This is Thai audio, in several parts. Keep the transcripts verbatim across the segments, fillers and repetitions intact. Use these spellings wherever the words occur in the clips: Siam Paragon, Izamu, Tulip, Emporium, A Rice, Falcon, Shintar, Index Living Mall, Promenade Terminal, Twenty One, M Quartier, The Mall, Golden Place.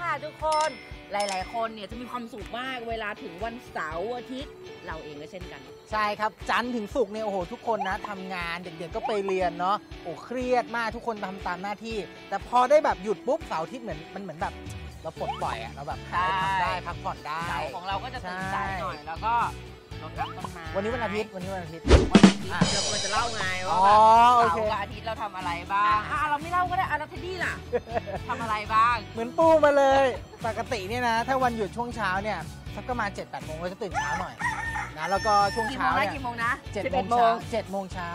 ค่ะทุกคนหลายๆคนเนี่ยจะมีความสุขมากเวลาถึงวันเสาร์อาทิตย์เราเองก็เช่นกันใช่ครับจันทร์ถึงศุกร์เนี่ยโอ้โหทุกคนนะทำงานเด็กๆก็ไปเรียนเนาะโอ้เครียดมากทุกคนทำตามหน้าที่แต่พอได้แบบหยุดปุ๊บเสาร์อาทิตย์เหมือนมันเหมือนแบบเราปลดปล่อยอะเราแบบทำได้พักผ่อนได้เสาร์ของเราก็จะตื่นสายหน่อยแล้วก็วันนี้วันอาทิตย์วันนี้วันอาทิตย์วันอาทิตย์เราควรจะเล่าไงว่าเสาร์อาทิตย์เราทำอะไรบ้างอ่ะเราไม่เล่าก็ได้อาทิตย์นี้ล่ะทำอะไรบ้างเหมือนปูมาเลยปกติเนี่ยนะถ้าวันหยุดช่วงเช้าเนี่ยสักประมาณเจ็ดแปดโมงเราจะตื่นเช้าหน่อยนะแล้วก็ช่วงเช้าเนี่ยกี่โมงนะเจ็ดโมงเช้าเจ็ดโมงเช้า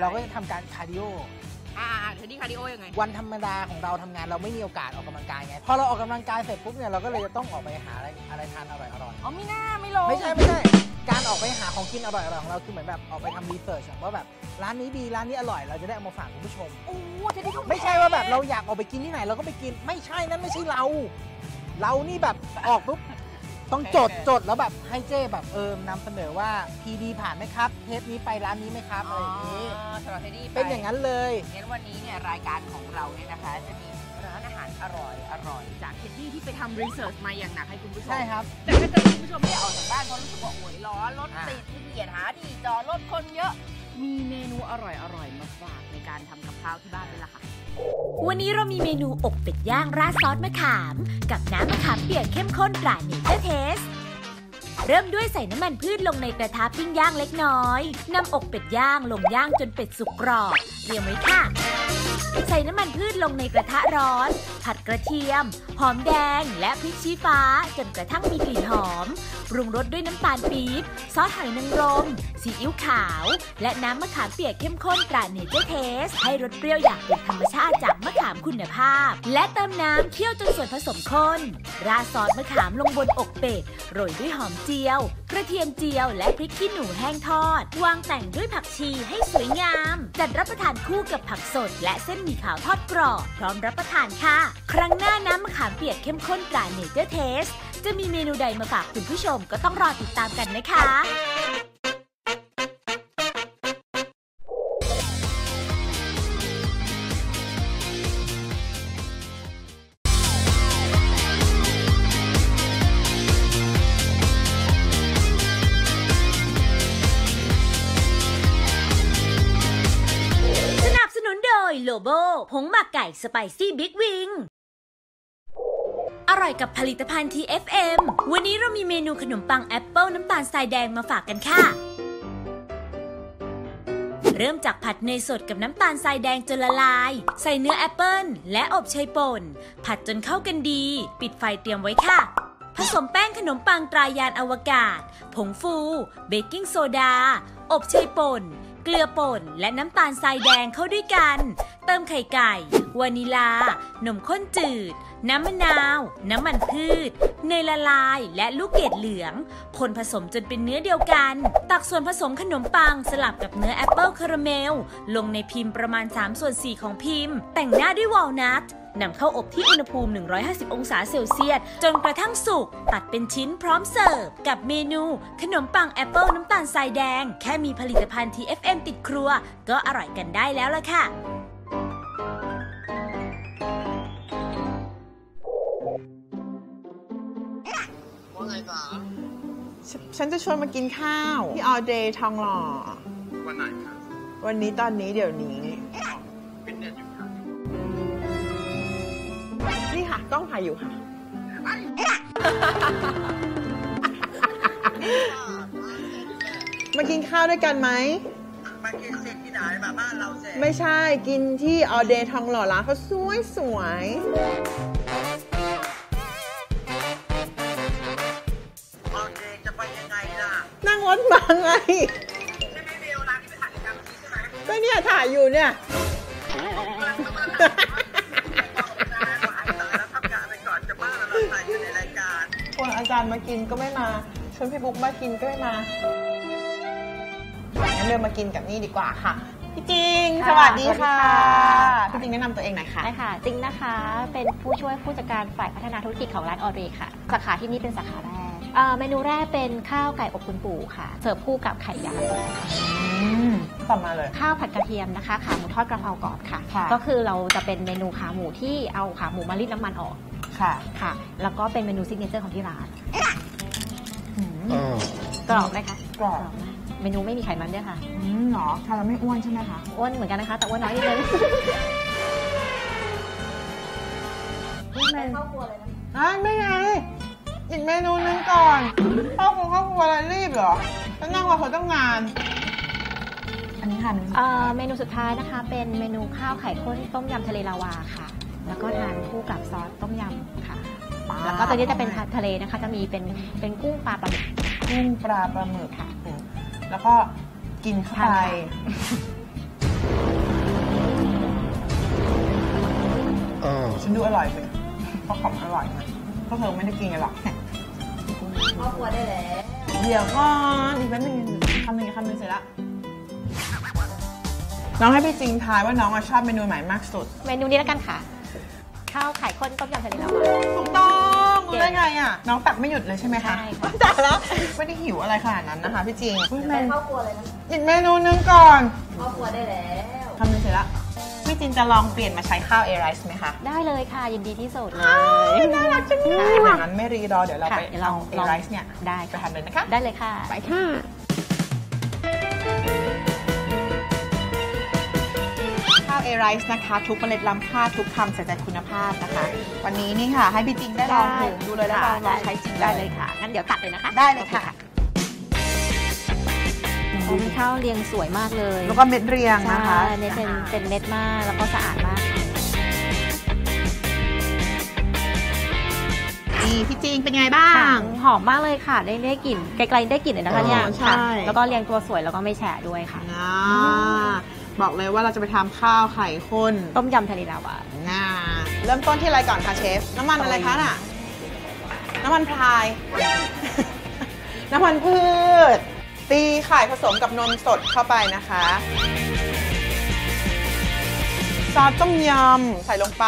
เราก็จะทำการคาร์ดิโออ่าทีนี้คาร์ดิโอยังไงวันธรรมดาของเราทำงานเราไม่มีโอกาสออกกำลังกายไงพอเราออกกำลังกายเสร็จปุ๊บเนี่ยเราก็เลยจะต้องออกไปหาอะไรอะไรทานอร่อยอร่อยอ๋อไม่น่าไม่ลงไม่ใช่ไม่ใช่การออกไปหาของกินอร่อยๆของเราคือเหมือนแบบออกไปทำรีเสิร์ชว่าแบบร้านนี้ดีร้านนี้อร่อยเราจะได้เอามาฝากคุณผู้ชมโอ้จะได้ไม่ใช่ว่าแบบเราอยากออกไปกินที่ไหนเราก็ไปกินไม่ใช่นั่นไม่ใช่เราเรานี่แบบออกปุ๊บต้องจดจดแล้วแบบให้เจ้แบบเอิมนำเสนอว่าพีดีผ่านไหมครับเทปนี้ไปร้านนี้ไหมครับอะไรอย่างนี้เป็นอย่างนั้นเลยงั้นวันนี้เนี่ยรายการของเราเนี่ยนะคะจะมีร้านอาหารอร่อยอร่อยจากเท็ดดี้ที่ไปทำรีเสิร์ชมาอย่างหนักให้คุณผู้ชมใช่ครับแต่ถ้าคุณผู้ชมไม่ออกจากบ้านเพราะรู้สึกว่าโวยร้อนรถติดขี้เกียจหาที่จอดรถคนเยอะมีเมนูอร่อยอร่อยมาฝากในการทำกับข้าวที่บ้านเลยล่ะค่ะวันนี้เรามีเมนูอกเป็ดย่างราดซอสมะขามกับน้ำมะขามเปียกเข้มข้นตราเนเจอร์เทสเริ่มด้วยใส่น้ำมันพืชลงในกระทะปิ้งย่างเล็กน้อยนำอกเป็ดย่างลงย่างจนเป็ดสุกกรอบเตรียมไว้ค่ะใส่น้ำมันพืชลงในกระทะร้อนผัดกระเทียมหอมแดงและพริกชี้ฟ้าจนกระทั่งมีกลิ่นหอมปรุงรสด้วยน้ำตาลปี๊บซอสหอยนางรมซีอิ๊วขาวและน้ำมะขามเปียกเข้มข้นตราเนเจอร์เทสให้รสเปรี้ยวอย่างเป็นธรรมชาติจากมะขามคุณภาพและเติมน้ำเคี่ยวจนส่วนผสมข้นราดซอสมะขามลงบนอกเป็ดโรยด้วยหอมเจียวกระเทียมเจียวและพริกขี้หนูแห้งทอดวางแต่งด้วยผักชีให้สวยงามจัดรับประทานคู่กับผักสดและเส้นหมี่ขาวทอดกรอบพร้อมรับประทานค่ะครั้งหน้าน้ำมะขามเปียกเข้มข้นตราเนเจอร์เทสจะมีเมนูใดมาฝากคุณผู้ชมก็ต้องรอติดตามกันนะคะโลโบผงหมักไก่สไปซี่บิ๊กวิงอร่อยกับผลิตภัณฑ์ ที เอฟ เอ็ม วันนี้เรามีเมนูขนมปังแอปเปิลน้ำตาลทรายแดงมาฝากกันค่ะเริ่มจากผัดเนยสดกับน้ำตาลทรายแดงจนละลายใส่เนื้อแอปเปิลและอบเชยป่นผัดจนเข้ากันดีปิดไฟเตรียมไว้ค่ะผสมแป้งขนมปังตรายานอวกาศผงฟูเบกกิ้งโซดาอบเชยป่นเกลือป่นและน้ำตาลทรายแดงเข้าด้วยกันเติมไข่ไก่วานิลานมข้นจืดน้ำมะนาวน้ำมันพืชเนยละลายและลูกเกดเหลืองคนผสมจนเป็นเนื้อเดียวกันตักส่วนผสมขนมปังสลับกับเนื้อแอปเปิลคาราเมลลงในพิมพ์ประมาณสามส่วนสี่ของพิมพ์แต่งหน้าด้วยวอลนัทนำเข้าอบที่อุณหภูมิหนึ่งร้อยห้าสิบองศาเซลเซียสจนกระทั่งสุกตัดเป็นชิ้นพร้อมเสิร์ฟกับเมนูขนมปังแอปเปิลน้ำตาลทรายแดงแค่มีผลิตภัณฑ์ ที เอฟ เอ็ม ติดครัวก็อร่อยกันได้แล้วล่ะค่ะว่าไงจ๊ะฉันจะชวนมากินข้าวที่ออเดย์ทองหล่อวันไหนคะวันนี้ตอนนี้เดี๋ยวนี้นี่ค่ะกล้องถ่ายอยู่ค่ะมากินข้าวด้วยกันไหมมากินเสร็จที่ไหนมาบ้านเราเสร็จไม่ใช่กินที่ออเดย์ทองหล่อร้านเขาสวยสวยออเดย์จะไปยังไงล่ะนั่งรถมาไงใช่ไหมเบลร้านที่ไปถ่ายกันที่ใช่ไหมก็เนี่ยถ่ายอยู่เนี่ยอาจารย์มากินก็ไม่มาชวนพี่บุ๊กมากินก็ไม่มางั้นเดินมากินกับนี่ดีกว่าค่ะพี่จิงสวัสดีค่ะพี่จิงแนะนำตัวเองหน่อยค่ะใช่ค่ะจิงนะคะเป็นผู้ช่วยผู้จัดการฝ่ายพัฒนาธุรกิจของร้านออเดย์ค่ะสาขาที่นี่เป็นสาขาแรกเมนูแรกเป็นข้าวไก่อบคุณปู่ค่ะเสิร์ฟคู่กับไข่ดาวต่อมาเลยข้าวผัดกระเทียมนะคะขาหมูทอดกระเพรากรอบค่ะก็คือเราจะเป็นเมนูขาหมูที่เอาขาหมูมารีดน้ำมันออก ค่ะค่ะแล้วก็เป็นเมนูซิกเนเจอร์ของที่ร้านกรอบไหมคะกรอบเมนูไม่มีไขมันด้วยค่ะอืมหรอค่ะเราไม่อ้วนใช่ไหมคะอ้วนเหมือนกันนะคะแต่อ้วนน้อยนิดนึงข้าวครัวเลยนะอ่ะไม่ไงอีกเมนูนึงก่อนข้าวครัวข้าวครัวอะไรรีบเหรอต้องนั่งรอเขาต้องงานอันนี้ค่ะเมนูสุดท้ายนะคะเป็นเมนูข้าวไข่ข้นต้มยำทะเลลาวาค่ะแล้วก็ทานคู่กับซอสต้มยำค่ะแล้วก็ตัวนี้จะเป็นทะเลนะคะจะมีเป็นเป็นกุ้งปลาปลาหมึกกุ้งปลาปลาหมึกค่ะแล้วก็กินเข้าไปฉันดูอร่อยเลยเพราะของอร่อยนะเพราะเธอไม่ได้กินกันหรอกครอบครัวได้เลยเดี๋ยวก่อนอีกแป๊บนึงคำนึงคำนึงเสร็จแล้วน้องให้พี่จริงทายว่าน้องชอบเมนูไหนมากสุดเมนูนี้แล้วกันค่ะข้าวไข่ข้นต้มยำทะเลลาวาถูกต้องได้ไงอ่ะน้องตักไม่หยุดเลยใช่ไหมคะใช่แล้วไม่ได้หิวอะไรขนาดนั้นนะคะพี่จริงเป็นข้าวครัวเลยนะอีกเมนูนึงก่อนข้าวครัวได้แล้วคำนึงเสร็จแล้วพี่จินจะลองเปลี่ยนมาใช้ข้าวเอไรซ์ไหมคะได้เลยค่ะยินดีที่สุดเลยน่ารักจังเลยอย่างนั้นไม่รีรอเดี๋ยวเราไปเอาเอไรซ์เนี่ยได้ไปทำเลยนะคะได้เลยค่ะไปค่ะข้าวเอไรซ์นะคะทุกเมล็ดล้ำค่าทุกคำใส่ใจคุณภาพนะคะวันนี้นี่ค่ะให้พี่จินได้ลองปลูกดูเลยแล้วลองใช้จริงได้เลยค่ะงั้นเดี๋ยวตัดเลยนะคะได้เลยค่ะข้าวเรียงสวยมากเลยแล้วก็เม็ดเรียงนะคะเม็ดเป็นเป็นเม็ดมากแล้วก็สะอาดมากนี่พี่จริงเป็นไงบ้างหอมมากเลยค่ะได้ได้กลิ่นไกลๆได้กลิ่นเลยนะคะเนี่ยใช่แล้วก็เรียงตัวสวยแล้วก็ไม่แฉะด้วยค่ะบอกเลยว่าเราจะไปทำข้าวไข่ข้นต้มยำทะเลลาวาน่าเริ่มต้นที่อะไรก่อนคะเชฟน้ำมันอะไรคะน่ะน้ำมันพรายน้ำมันพืชตีไข่ผสมกับนมสดเข้าไปนะคะซอสต้มยำใส่ลงไป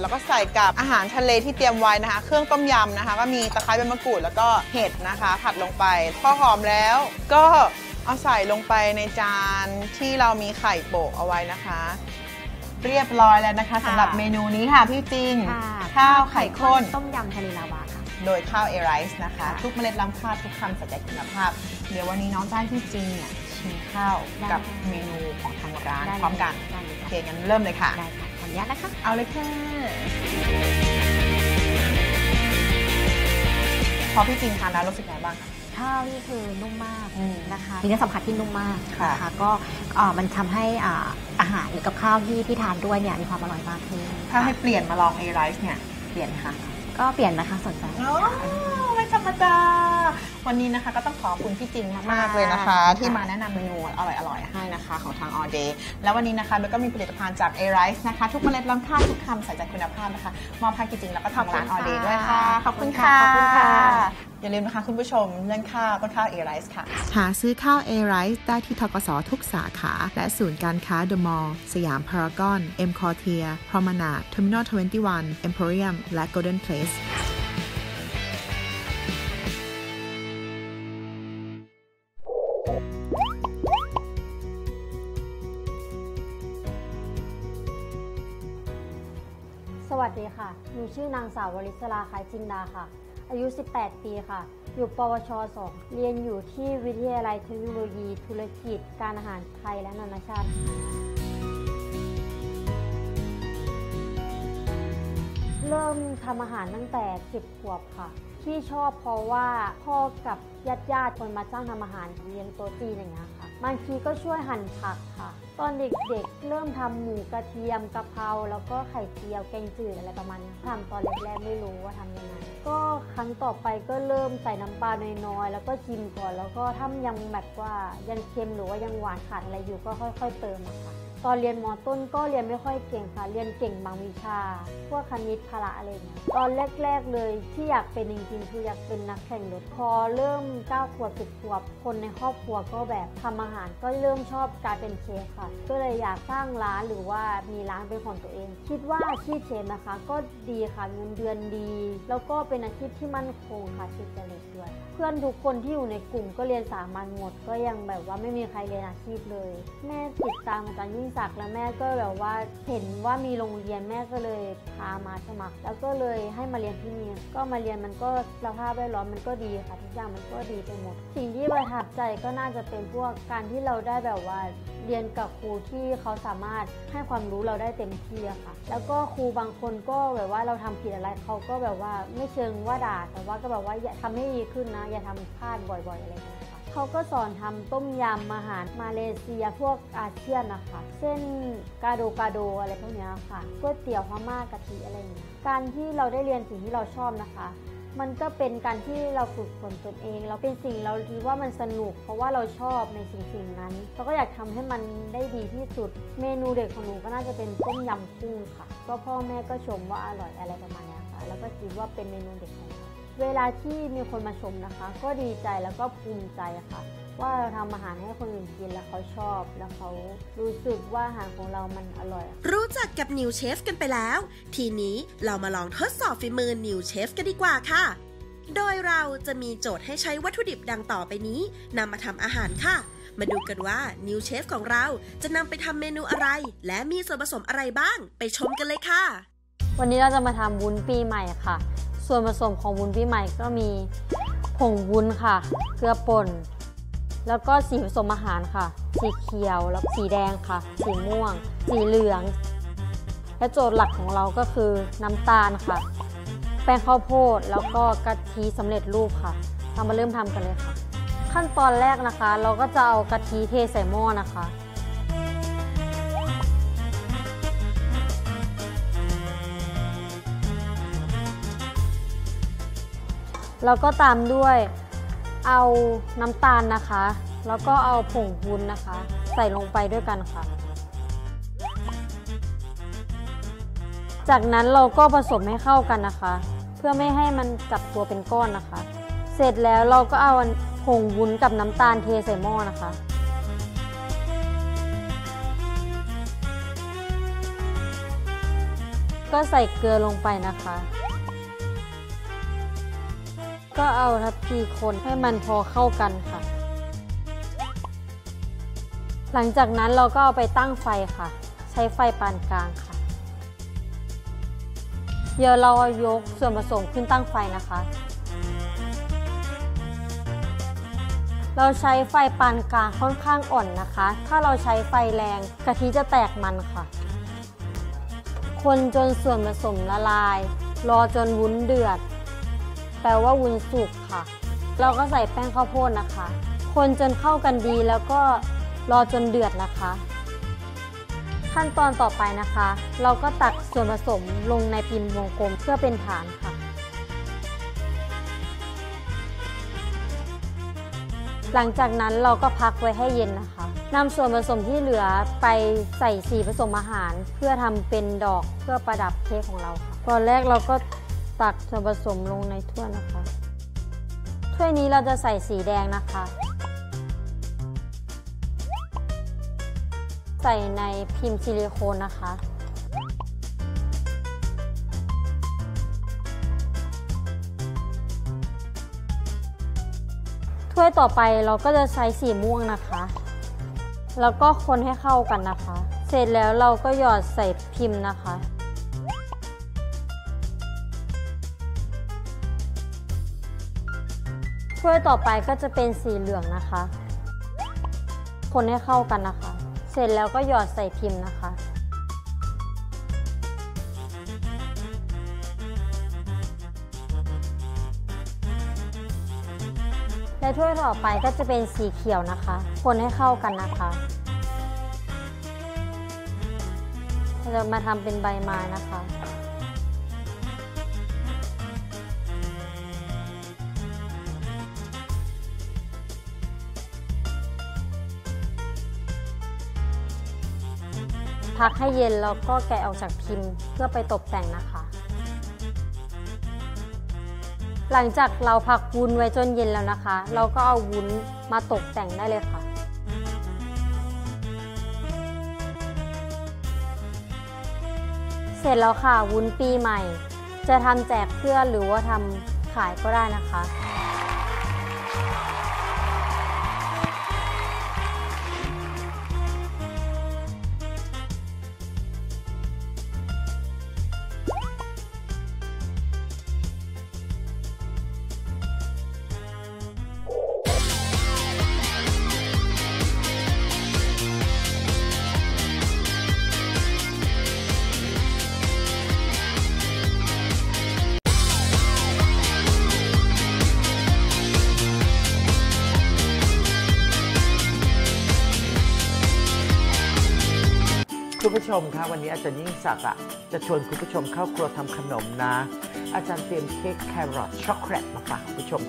แล้วก็ใส่กับอาหารทะเลที่เตรียมไว้นะคะเครื่องต้มยำนะคะก็มีตะไคร้ใบมะกรูดแล้วก็เห็ดนะคะผัดลงไปพอหอมแล้วก็เอาใส่ลงไปในจานที่เรามีไข่โปะเอาไว้นะคะเรียบร้อยแล้วนะคะสำหรับเมนูนี้ค่ะพี่จินข้าวไข่ข้นต้มยำทะเลลาวาค่ะโดยข้าวเอไรซ์นะคะทุกเมล็ดล้ำค่าทุกคำใส่ใจคุณภาพเดี๋ยววันนี้น้องจ้ายพี่จริงเนี่ยชิมข้าวกับเมนูของทางร้านพร้อมกันโอเคงั้นเริ่มเลยค่ะได้ค่ะขออนุญาตนะคะเอาเลยค่ะพอพี่จริงทานแล้วรู้สึกไงบ้างข้าวนี่คือนุ่มมากนะคะมีเนื้อสัมผัสที่นุ่มมากนะคะก็มันทำให้อาหารหรือกับข้าวที่ที่ทานด้วยเนี่ยมีความอร่อยมากขึ้นถ้าให้เปลี่ยนมาลองเอไรซ์เนี่ยเปลี่ยนค่ะก็เปลี่ยนนะคะสนใจไม่ธรรมดาวันนี้นะคะก็ต้องขอบคุณพี่จินมากๆเลยนะคะที่มาแนะนำเมนูอร่อยๆให้นะคะของทาง All Day แล้ววันนี้นะคะเราก็มีผลิตภัณฑ์จาก A Rice นะคะทุกเมล็ดล้ำค่าทุกคำใส่ใจคุณภาพนะคะมอบให้พี่จินแล้วก็ทางร้าน All Day ด้วยค่ะขอบคุณค่ะขอบคุณค่ะอย่าลืมนะคะคุณผู้ชมเรื่องข้าวต้นข้าว A Rice ค่ะหาซื้อข้าว A Rice ได้ที่ธกส.ทุกสาขาและศูนย์การค้า The Mall สยามพารากอน M Quartier Promenade Terminal ทเวนตี้วัน Emporium และ Golden Placeสวัสดีค่ะหนูชื่อนางสาววริศราคล้ายจินดาค่ะอายุสิบแปดปีค่ะอยู่ปวชสองเรียนอยู่ที่วิทยาลัยเทคโนโลยีธุรกิจการอาหารไทยและนานาชาติเริ่มทำอาหารตั้งแต่สิบขวบค่ะที่ชอบเพราะว่าพ่อกับญาติญาติคนมาจ้างทำอาหารเรียนโต๊ะจีนอย่างเงี้ยค่ะบางทีก็ช่วยหั่นผักค่ะตอนเด็กๆเริ่มทำหมูกระเทียมกะเพราแล้วก็ไข่เจียวแกงจืดอะไรประมาณนี้ทำตอนแรกๆไม่รู้ว่าทำยังไงก็ครั้งต่อไปก็เริ่มใส่น้ำปลาน้อยๆแล้วก็ชิมก่อนแล้วก็ถ้ายังแบบว่ายังเค็มหรือว่ายังหวานขาดอะไรอยู่ก็ค่อยๆเติมค่ะตอนเรียนม.ต้นก็เรียนไม่ค่อยเก่งค่ะเรียนเก่งบางวิชาพวกคณิตพละอะไรเงี้ยตอนแรกๆเลยที่อยากเป็นจริงๆคืออยากเป็นนักแข่งรถพอเริ่มเก้าขวบสิบขวบคนในครอบครัวก็แบบทำอาหารก็เริ่มชอบการเป็นเชฟค่ะก็เลยอยากสร้างร้านหรือว่ามีร้านเป็นของตัวเองคิดว่าอาชีพเชฟนะคะก็ดีค่ะเงินเดือนดีแล้วก็เป็นอาชีพที่มั่นคงค่ะสุจริตด้วยเพื่อนทุกคนที่อยู่ในกลุ่มก็เรียนสามัญหมดก็ยังแบบว่าไม่มีใครเรียนอาชีพเลยแม่ติดตามอาจารย์ยิ่ง ศักดิ์แล้วแม่ก็แบบว่าเห็นว่ามีโรงเรียนแม่ก็เลยพามาสมัครแล้วก็เลยให้มาเรียนที่นี่ก็มาเรียนมันก็สภาพแวดล้อมมันก็ดีค่ะทุกอย่างมันก็ดีไปหมดสิ่งที่ประทับใจก็น่าจะเป็นพวกการที่เราได้แบบว่าเรียนกับครูที่เขาสามารถให้ความรู้เราได้เต็มที่ค่ะแล้วก็ครูบางคนก็แบบว่าเราทำผิดอะไรเขาก็แบบว่าไม่เชิงว่าด่าแต่ว่าก็แบบว่าอย่าทำให้ดีขึ้นนะอย่าทำพลาดบ่อยๆอะไรอย่างเงี้ยเขาก็สอนทำต้มยำอาหารมาเลเซียพวกอาเซียนนะคะเส้นกาโดกาโดอะไรพวกนี้ค่ะก๋วยเตี๋ยวพม่ากะทิอะไรอย่างเงี้ยการที่เราได้เรียนสิ่งที่เราชอบนะคะมันก็เป็นการที่เราฝึกฝนตนเองเราเป็นสิ่งเราคิดว่ามันสนุกเพราะว่าเราชอบในสิ่งสิ่งนั้นเราก็อยากทำให้มันได้ดีที่สุดเมนูเด็ดของหนูก็น่าจะเป็นต้มยำกุ้งค่ะก็พ่อแม่ก็ชมว่าอร่อยอะไรประมาณนี้ค่ะแล้วก็คิดว่าเป็นเมนูเด็ดของเวลาที่มีคนมาชมนะคะก็ดีใจแล้วก็ภูมิใจค่ะว่าเราทำอาหารให้คนอื่นกินแล้วเขาชอบแล้วเขารู้สึกว่าอาหารของเรามันอร่อยรู้จักกับนิวเชฟกันไปแล้วทีนี้เรามาลองทดสอบฝีมือนิวเชฟกันดีกว่าค่ะโดยเราจะมีโจทย์ให้ใช้วัตถุดิบดังต่อไปนี้นำมาทำอาหารค่ะมาดูกันว่านิวเชฟของเราจะนำไปทำเมนูอะไรและมีส่วนผสมอะไรบ้างไปชมกันเลยค่ะวันนี้เราจะมาทำวุ้นปีใหม่ค่ะส่วนผสมของวุ้นปีใหม่ก็มีผงวุ้นค่ะเกลือป่นแล้วก็สีผสมอาหารค่ะสีเขียวแล้วสีแดงค่ะสีม่วงสีเหลืองและโจทย์หลักของเราก็คือน้ำตาลค่ะแป้งข้าวโพดแล้วก็กะทิสำเร็จรูปค่ะเรามาเริ่มทำกันเลยค่ะขั้นตอนแรกนะคะเราก็จะเอากะทิเทใส่หม้อนะคะแล้วก็ตามด้วยเอาน้ำตาลนะคะแล้วก็เอาผงวุ้นนะคะใส่ลงไปด้วยกันค่ะจากนั้นเราก็ผสมให้เข้ากันนะคะเพื่อไม่ให้มันจับตัวเป็นก้อนนะคะเสร็จแล้วเราก็เอาผงวุ้นกับน้ำตาลเทใส่หม้อนะคะก็ใส่เกลือลงไปนะคะก็เอาทับทีคนให้มันพอเข้ากันค่ะหลังจากนั้นเราก็เอาไปตั้งไฟค่ะใช้ไฟปานกลางค่ะเดี๋ยวเรายกส่วนผสมขึ้นตั้งไฟนะคะเราใช้ไฟปานกลางค่อนข้างอ่อนนะคะถ้าเราใช้ไฟแรงกะทิจะแตกมันค่ะคนจนส่วนผสมละลายรอจนวุ้นเดือดแปลว่าวุ้นสุกค่ะเราก็ใส่แป้งข้าวโพดนะคะคนจนเข้ากันดีแล้วก็รอจนเดือดนะคะขั้นตอนต่อไปนะคะเราก็ตักส่วนผสมลงในพิมพ์วงกลมเพื่อเป็นฐานค่ะหลังจากนั้นเราก็พักไว้ให้เย็นนะคะนำส่วนผสมที่เหลือไปใส่สีผสมอาหารเพื่อทำเป็นดอกเพื่อประดับเค้กของเราค่ะตอนแรกเราก็ตักส่วนผสมลงในถ้วยนะคะถ้วยนี้เราจะใส่สีแดงนะคะใส่ในพิมพ์ซิลิโคนนะคะถ้วยต่อไปเราก็จะใช้สีม่วงนะคะแล้วก็คนให้เข้ากันนะคะเสร็จแล้วเราก็หยอดใส่พิมพ์นะคะถ้วยต่อไปก็จะเป็นสีเหลืองนะคะคนให้เข้ากันนะคะเสร็จแล้วก็หยอดใส่พิมพ์นะคะและถ้วยต่อไปก็จะเป็นสีเขียวนะคะคนให้เข้ากันนะคะเราจะมาทำเป็นใบไม้นะคะพักให้เย็นแล้วก็แกะออกจากพิมพ์เพื่อไปตกแต่งนะคะหลังจากเราพักวุ้นไว้จนเย็นแล้วนะคะเราก็เอาวุ้นมาตกแต่งได้เลยค่ะเสร็จแล้วค่ะวุ้นปีใหม่จะทำแจกเพื่อนหรือว่าทำขายก็ได้นะคะ ชมคะวันนี้อาจารย์ยิ่งศักดิ์อ่ะจะชวนคุณผู้ชมเข้าครัวทำขนมนะอาจารย์เตรียมเค้กแครอทช็อกโกแลตมาฝากคุณผู้ชม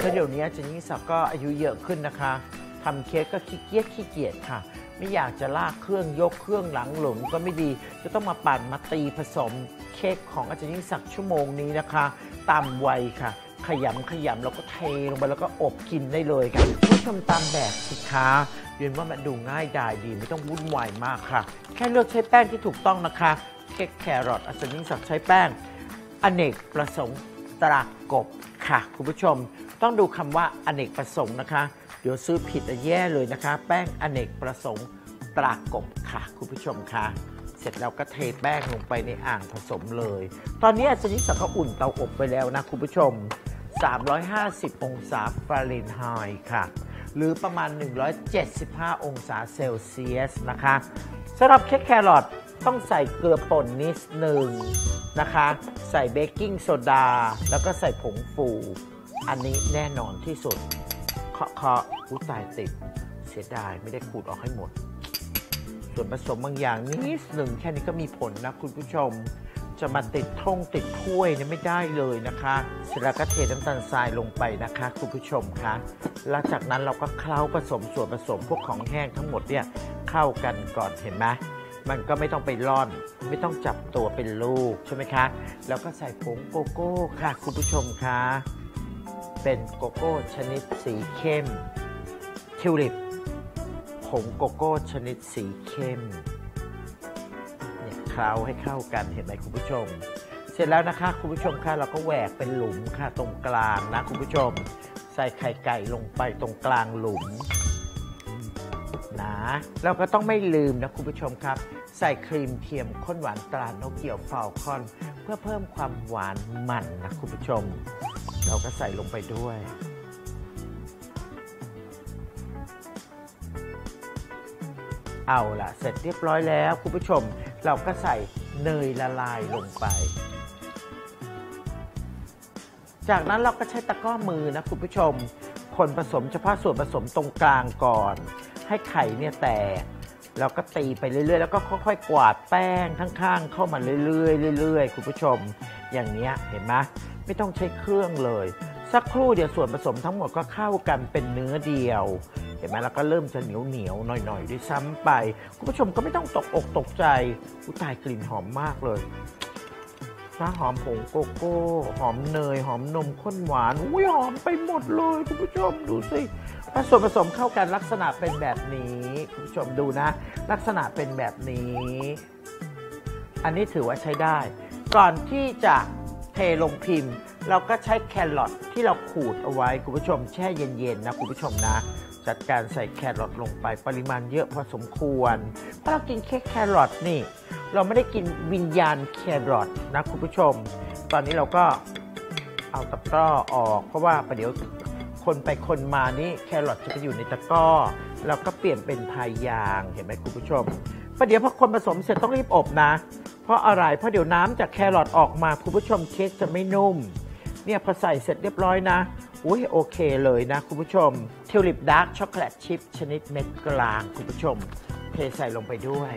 ค่ะเดี๋ยวนี้อาจารย์ยิ่งศักดิ์ก็อายุเยอะขึ้นนะคะทำเค้กก็ขี้เกียจขี้เกียจค่ะไม่อยากจะลากเครื่องยกเครื่องหลังหลงก็ไม่ดีจะต้องมาปั่นมาตีผสมเค้กของอาจารย์ยิ่งศักดิ์ชั่วโมงนี้นะคะตามวัยค่ะขยำขยำแล้วก็เทลงไปแล้วก็อบกินได้เลยค่ะผู้ชมตามแบบสิคะเรียนว่ามันดูง่ายดายดีไม่ต้องวุ่นวายมากค่ะแค่เลือกใช้แป้งที่ถูกต้องนะคะเค้กแครอทอาจารย์ยิ่งศักดิ์ใช้แป้งอเนกประสงค์ตรากบค่ะคุณผู้ชมต้องดูคำว่าอเนกประสงค์นะคะเดี๋ยวซื้อผิดแย่เลยนะคะแป้งอเนกประสงค์ตรากบค่ะคุณผู้ชมค่ะเสร็จแล้วก็เทแป้งลงไปในอ่างผสมเลยตอนนี้อาจารย์ยิ่งศักดิ์ก็อุ่นเตาอบไปแล้วนะคุณผู้ชมสามร้อยห้าสิบองศาฟาเรนไฮต์ค่ะหรือประมาณหนึ่งร้อยเจ็ดสิบห้าองศาเซลเซียสนะคะสำหรับเค้กแครอทต้องใส่เกลือป่นนิดหนึ่งนะคะใส่เบกกิ้งโซดาแล้วก็ใส่ผงฟูอันนี้แน่นอนที่สุดเคาะเคาะอุ้ยตายติดเสียดายไม่ได้ขูดออกให้หมดส่วนผสมบางอย่างนิดหนึ่งแค่นี้ก็มีผลนะคุณผู้ชมจะมาติดท่องติดถ้วยเนี่ยไม่ได้เลยนะคะเสร็จแล้วก็เทน้ำตาลทรายลงไปนะคะคุณผู้ชมคะหลังจากนั้นเราก็เคล้าผสมส่วนผสมพวกของแห้งทั้งหมดเนี่ยเข้ากันก่อนเห็นไหมมันก็ไม่ต้องไปร่อนไม่ต้องจับตัวเป็นลูกใช่ไหมคะแล้วก็ใส่ผงโกโก้ค่ะคุณผู้ชมคะเป็นโกโก้ชนิดสีเข้มทิวลิปผงโกโก้ชนิดสีเข้มเนี่ยเคล้าให้เข้ากันเห็นไหมคุณผู้ชมเสร็จแล้วนะคะคุณผู้ชมค่ะเราก็แหวกเป็นหลุมค่ะตรงกลางนะคุณผู้ชมใส่ไข่ไก่ลงไปตรงกลางหลุมนะเราก็ต้องไม่ลืมนะคุณผู้ชมครับใส่ครีมเทียมข้นหวานตรานกเกี่ยวฟอลคอนเพื่อเพิ่มความหวานมันนะคุณผู้ชมเราก็ใส่ลงไปด้วยเอาล่ะเสร็จเรียบร้อยแล้วคุณผู้ชมเราก็ใส่เนยละลายลงไปจากนั้นเราก็ใช้ตะกร้อมือนะคุณผู้ชมคนผสมเฉพาะส่วนผสมตรงกลางก่อนให้ไข่เนี่ยแตกแล้วก็ตีไปเรื่อยๆแล้วก็ค่อยๆกวาดแป้งข้างๆเข้ามาเรื่อยๆเรื่อยๆคุณผู้ชมอย่างเนี้ยเห็นไหมไม่ต้องใช้เครื่องเลยสักครู่เดี๋ยวส่วนผสมทั้งหมดก็เข้ากันเป็นเนื้อเดียวเห็นไหมแล้วก็เริ่มจะเหนียวเหนียวหน่อยๆด้วยซ้ำไปคุณผู้ชมก็ไม่ต้องตกอกตกใจอุ้ยตายกลิ่นหอมมากเลยนะหอมผงโกโก้หอมเนยหอมนมข้นหวานอุ้ยหอมไปหมดเลยคุณผู้ชมดูสิถ้าส่วนผสมเข้ากันลักษณะเป็นแบบนี้คุณผู้ชมดูนะลักษณะเป็นแบบนี้อันนี้ถือว่าใช้ได้ก่อนที่จะเทลงพิมพ์เราก็ใช้แครอทที่เราขูดเอาไว้คุณผู้ชมแช่เย็นๆนะคุณผู้ชมนะจัดการใส่แครอทลงไปปริมาณเยอะพอสมควรเพราะเรากินแค่แครอทนี่เราไม่ได้กินวิญญาณแครอทนะคุณผู้ชมตอนนี้เราก็เอาตะกร้อออกเพราะว่าประเดี๋ยวคนไปคนมานี่แครอทจะไปอยู่ในตะกร้อเราก็เปลี่ยนเป็นพายยางเห็นไหมคุณผู้ชมประเดี๋ยวพอคนผสมเสร็จต้องรีบอบนะเพราะอะไรเพราะเดี๋ยวน้ำจากแครอทออกมาคุณผู้ชมเค้กจะไม่นุ่มเนี่ยพอใส่เสร็จเรียบร้อยนะอุ้ยโอเคเลยนะคุณผู้ชมทิวลิปดาร์กช็อกโกแลตชิพชนิดเม็ดกลางคุณผู้ชมเทใส่ลงไปด้วย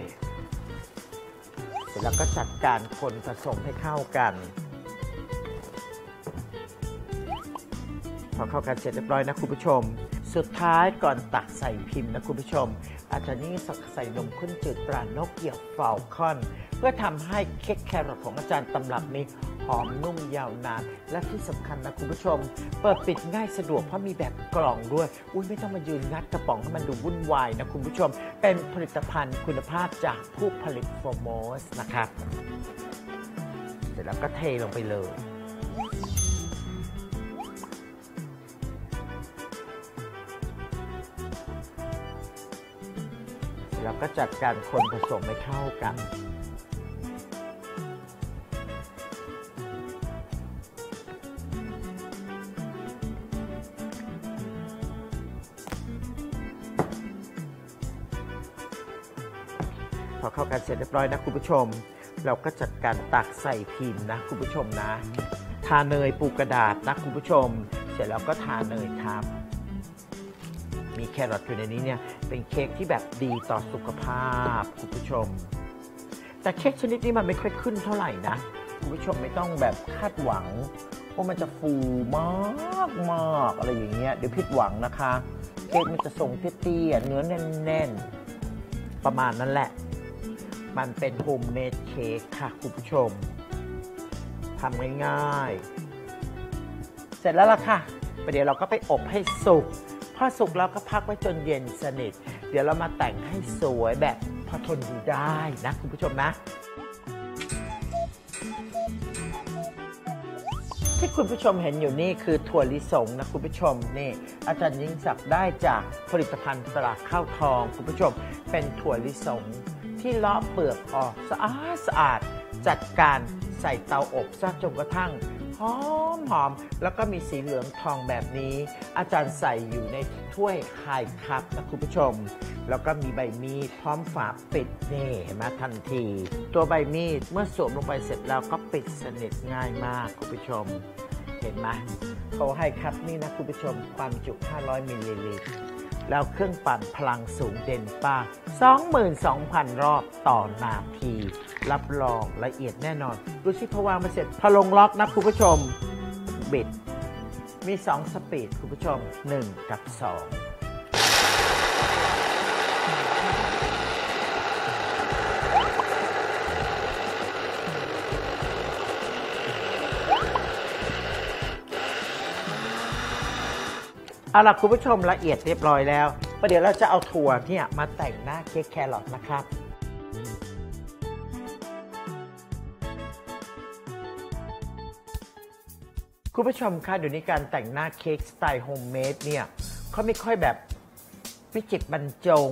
เสร็จแล้วก็จัดการคนผสมให้เข้ากันพอเข้ากันเสร็จเรียบร้อยนะคุณผู้ชมสุดท้ายก่อนตักใส่พิมพ์นะคุณผู้ชมอาจารย์ยิ่งศักดิ์ใส่นมข้นจืดตรานกเกี่ยวฟอลคอนเพื่อทำให้เค้กแครอทของอาจารย์ตำรับนี้หอมนุ่มยาวนานและที่สำคัญนะคุณผู้ชมเปิดปิดง่ายสะดวกเพราะมีแบบกล่องด้วยอุ้ยไม่ต้องมายืนงัดกระป๋องให้มันดูวุ่นวายนะคุณผู้ชมเป็นผลิตภัณฑ์คุณภาพจากผู้ผลิตโฟร์โมสนะครับเสร็จแล้วก็เทลงไปเลยแล้วก็จัดการคนผสมให้เข้ากันพอ อเข้ากันเสร็จเรียบร้อยนะคุณผู้ชมเราก็จัดการตักใส่พิมพ์นะคุณผู้ชมนะทาเนยปูกระดาษนะคุณผู้ชมเสร็จแล้วก็ทาเนยทับมีแครอทอยู่ในนี้เนี่ยเป็นเค้กที่แบบดีต่อสุขภาพคุณผู้ชมแต่เค้กชนิดนี้มันไม่ค่อยขึ้นเท่าไหร่นะคุณผู้ชมไม่ต้องแบบคาดหวังว่ามันจะฟูมากมากอะไรอย่างเงี้ยเดี๋ยวผิดหวังนะคะเค้กมันจะทรงเตี้ยๆเนื้อแน่นๆประมาณนั้นแหละมันเป็นโฮมเมดเค้กค่ะคุณผู้ชมทำง่ายๆเสร็จแล้วล่ะค่ะประเดี๋ยวเราก็ไปอบให้สุกพอสุกแล้วก็พักไว้จนเย็นสนิทเดี๋ยวเรามาแต่งให้สวยแบบพอทนอยู่ได้นะคุณผู้ชมนะที่คุณผู้ชมเห็นอยู่นี่คือถั่วลิสงนะคุณผู้ชมนี่อาจารย์ยิ่งศักดิ์ได้จากผลิตภัณฑ์ตราข้าวทองคุณผู้ชมเป็นถั่วลิสงที่เลาะเปลือกออกสะอาดสะอาดจัดการใส่เตาอบซะจนกระทั่งหอมหอมแล้วก็มีสีเหลืองทองแบบนี้อาจารย์ใส่อยู่ในถ้วยไฮคัพนะคุณผู้ชมแล้วก็มีใบมีดพร้อมฝาปิดนี่มาทันทีตัวใบมีดเมื่อสวมลงไปเสร็จแล้วก็ปิดสนิทง่ายมากคุณผู้ชมเห็นไหมเขาไฮคัพนี่นะคุณผู้ชมความจุห้าร้อยมิลลิลิตรแล้วเครื่องปั่นพลังสูงเด่นป้า สองหมื่นสองพัน รอบต่อนาทีรับรองละเอียดแน่นอนดูสิพอวางมาเสร็จพอลงล็อกนะคุณผู้ชมบิดมีสองสปีดคุณผู้ชมหนึ่งกับสองเอาล่ะคุณผู้ชมละเอียดเรียบร้อยแล้วประเดี๋ยวเราจะเอาถั่วเนี่ยมาแต่งหน้าเค้กแครอทนะครับคุณผู้ชมคะเดี๋ยวนี้การแต่งหน้าเค้กสไตล์โฮมเมดเนี่ยเขาไม่ค่อยแบบวิจิตรบรรจง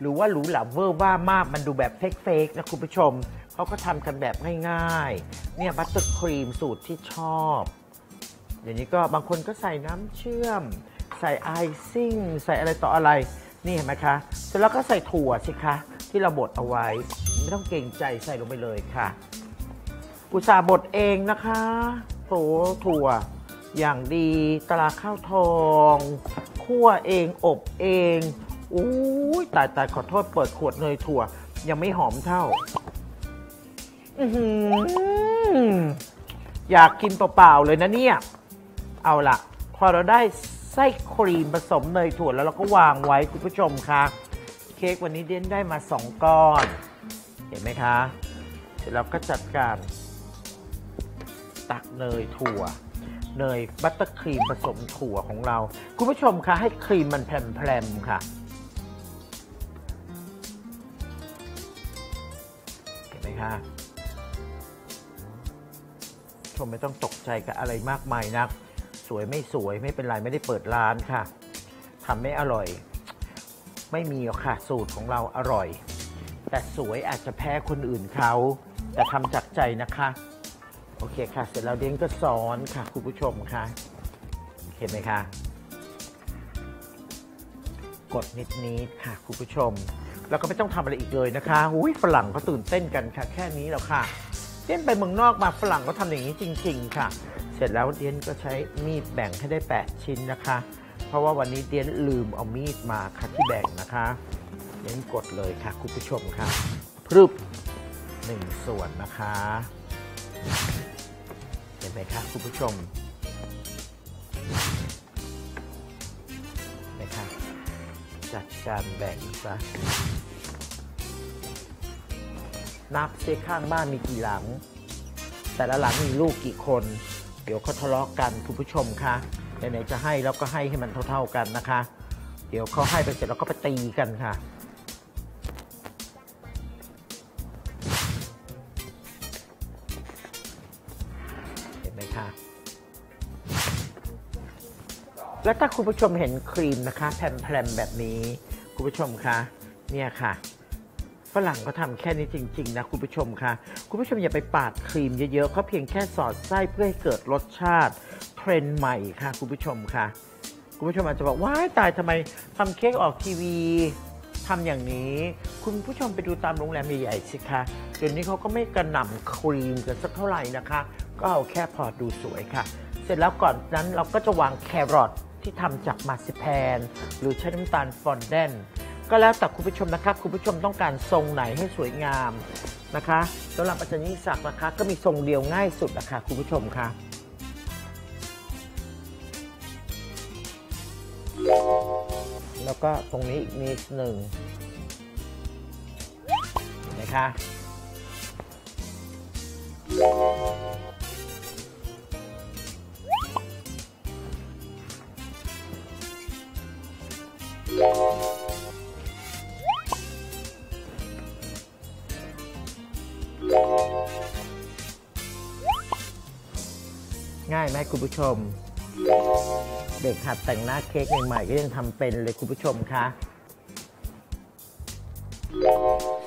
หรือว่าหรูหราเวอร์ว่ามากมันดูแบบเฟกๆนะคุณผู้ชมเขาก็ทำกันแบบง่ายๆเนี่ยบัตเตอร์ครีมสูตรที่ชอบเดี๋ยวนี้ก็บางคนก็ใส่น้ำเชื่อมใส่ไอซิ่งใส่อะไรต่ออะไรนี่เห็นไหมคะเสร็จแล้วก็ใส่ถั่วสิคะที่เราบดเอาไว้ไม่ต้องเกรงใจใส่ลงไปเลยค่ะอุตส่าห์บดเองนะคะโถถั่วอย่างดีตราข้าวทองคั่วเองอบเองอู้ยตายตายขอโทษเปิดขวดเนยถั่วยังไม่หอมเท่าอื้อหืออยากกินเปล่าๆเลยนะเนี่ยเอาล่ะพอเราได้ไส้ครีมผสมเนยถั่วแล้วเราก็วางไว้คุณผู้ชมคะเค้กวันนี้เด่นได้มาสองก้อนเห็นไหมคะเสร็จแล้วก็จัดการตักเนยถั่วเนยบัตเตอร์ครีมผสมถั่วของเราคุณผู้ชมคะให้ครีมมันแพรมๆค่ะเห็นไหมคะชมไม่ต้องตกใจกับอะไรมากมายนักสวยไม่สวยไม่เป็นไรไม่ได้เปิดร้านค่ะทำไม่อร่อยไม่มีหรอกค่ะสูตรของเราอร่อยแต่สวยอาจจะแพ้คนอื่นเขาแต่ทำจากใจนะคะโอเคค่ะเสร็จแล้วเด้งก็ซ้อนค่ะคุณผู้ชมค่ะเห็นไหมคะกดนิดนิดค่ะคุณผู้ชมแล้วก็ไม่ต้องทำอะไรอีกเลยนะคะอุ้ยฝรั่งก็ตื่นเต้นกันค่ะแค่นี้แล้วค่ะเด่นไปเมืองนอกมาฝรั่งก็ทำอย่างนี้จริงๆค่ะเสร็จแล้วเดียนก็ใช้มีดแบ่งให้ได้แปดชิ้นนะคะเพราะว่าวันนี้เดียนลืมเอามีดมาค่ะที่แบ่งนะคะเดียนกดเลยค่ะคุณผู้ชมค่ะพรึบหนึ่งส่วนนะคะเห็นไหมคะคุณผู้ชมนะคะจัดการแบ่งซะนับเสียข้างบ้านมีกี่หลังแต่ละหลังมีลูกกี่คนเดี๋ยวเขาทะเลาะกันคุณผู้ชมคะไหนๆจะให้แล้วก็ให้ให้มันเท่าๆกันนะคะเดี๋ยวเขาให้ไปเสร็จแล้วก็ไปตีกันค่ะเห็นไหมคะแล้วถ้าคุณผู้ชมเห็นครีมนะคะแพรมๆแบบนี้คุณผู้ชมคะเนี่ยค่ะฝรั่งก็ทำแค่นี้จริงๆนะคุณผู้ชมค่ะคุณผู้ชมอย่าไปปาดครีมเยอะๆก็เพียงแค่สอดไส้เพื่อให้เกิดรสชาติเทรนด์ใหม่ค่ะคุณผู้ชมค่ะคุณผู้ชมอาจจะบอกว้ายตายทำไมทำเค้กออกทีวี ทำอย่างนี้คุณผู้ชมไปดูตามโรงแรมใหญ่ๆสิคะเดี๋ยวนี้เขาก็ไม่กระหน่ำครีมกันสักเท่าไหร่นะคะก็เอาแค่พอดูสวยค่ะเสร็จแล้วก่อนนั้นเราก็จะวางแครอทที่ทำจากมาร์ซิแพนหรือใช้น้ำตาลฟอนแดนก็แล้วแต่คุณผู้ชมนะครับคุณผู้ชมต้องการทรงไหนให้สวยงามนะคะสำหรับอาจารย์ยิ่งศักดิ์นะคะก็มีทรงเดียวง่ายสุดนะคะคุณผู้ชมค่ะแล้วก็ตรงนี้อีกนิดหนึ่งนะคะง่ายไหมคุณผู้ชมเด็กหัดแต่งหน้าเค้กใหม่ๆก็ยังทำเป็นเลยคุณผู้ชมคะ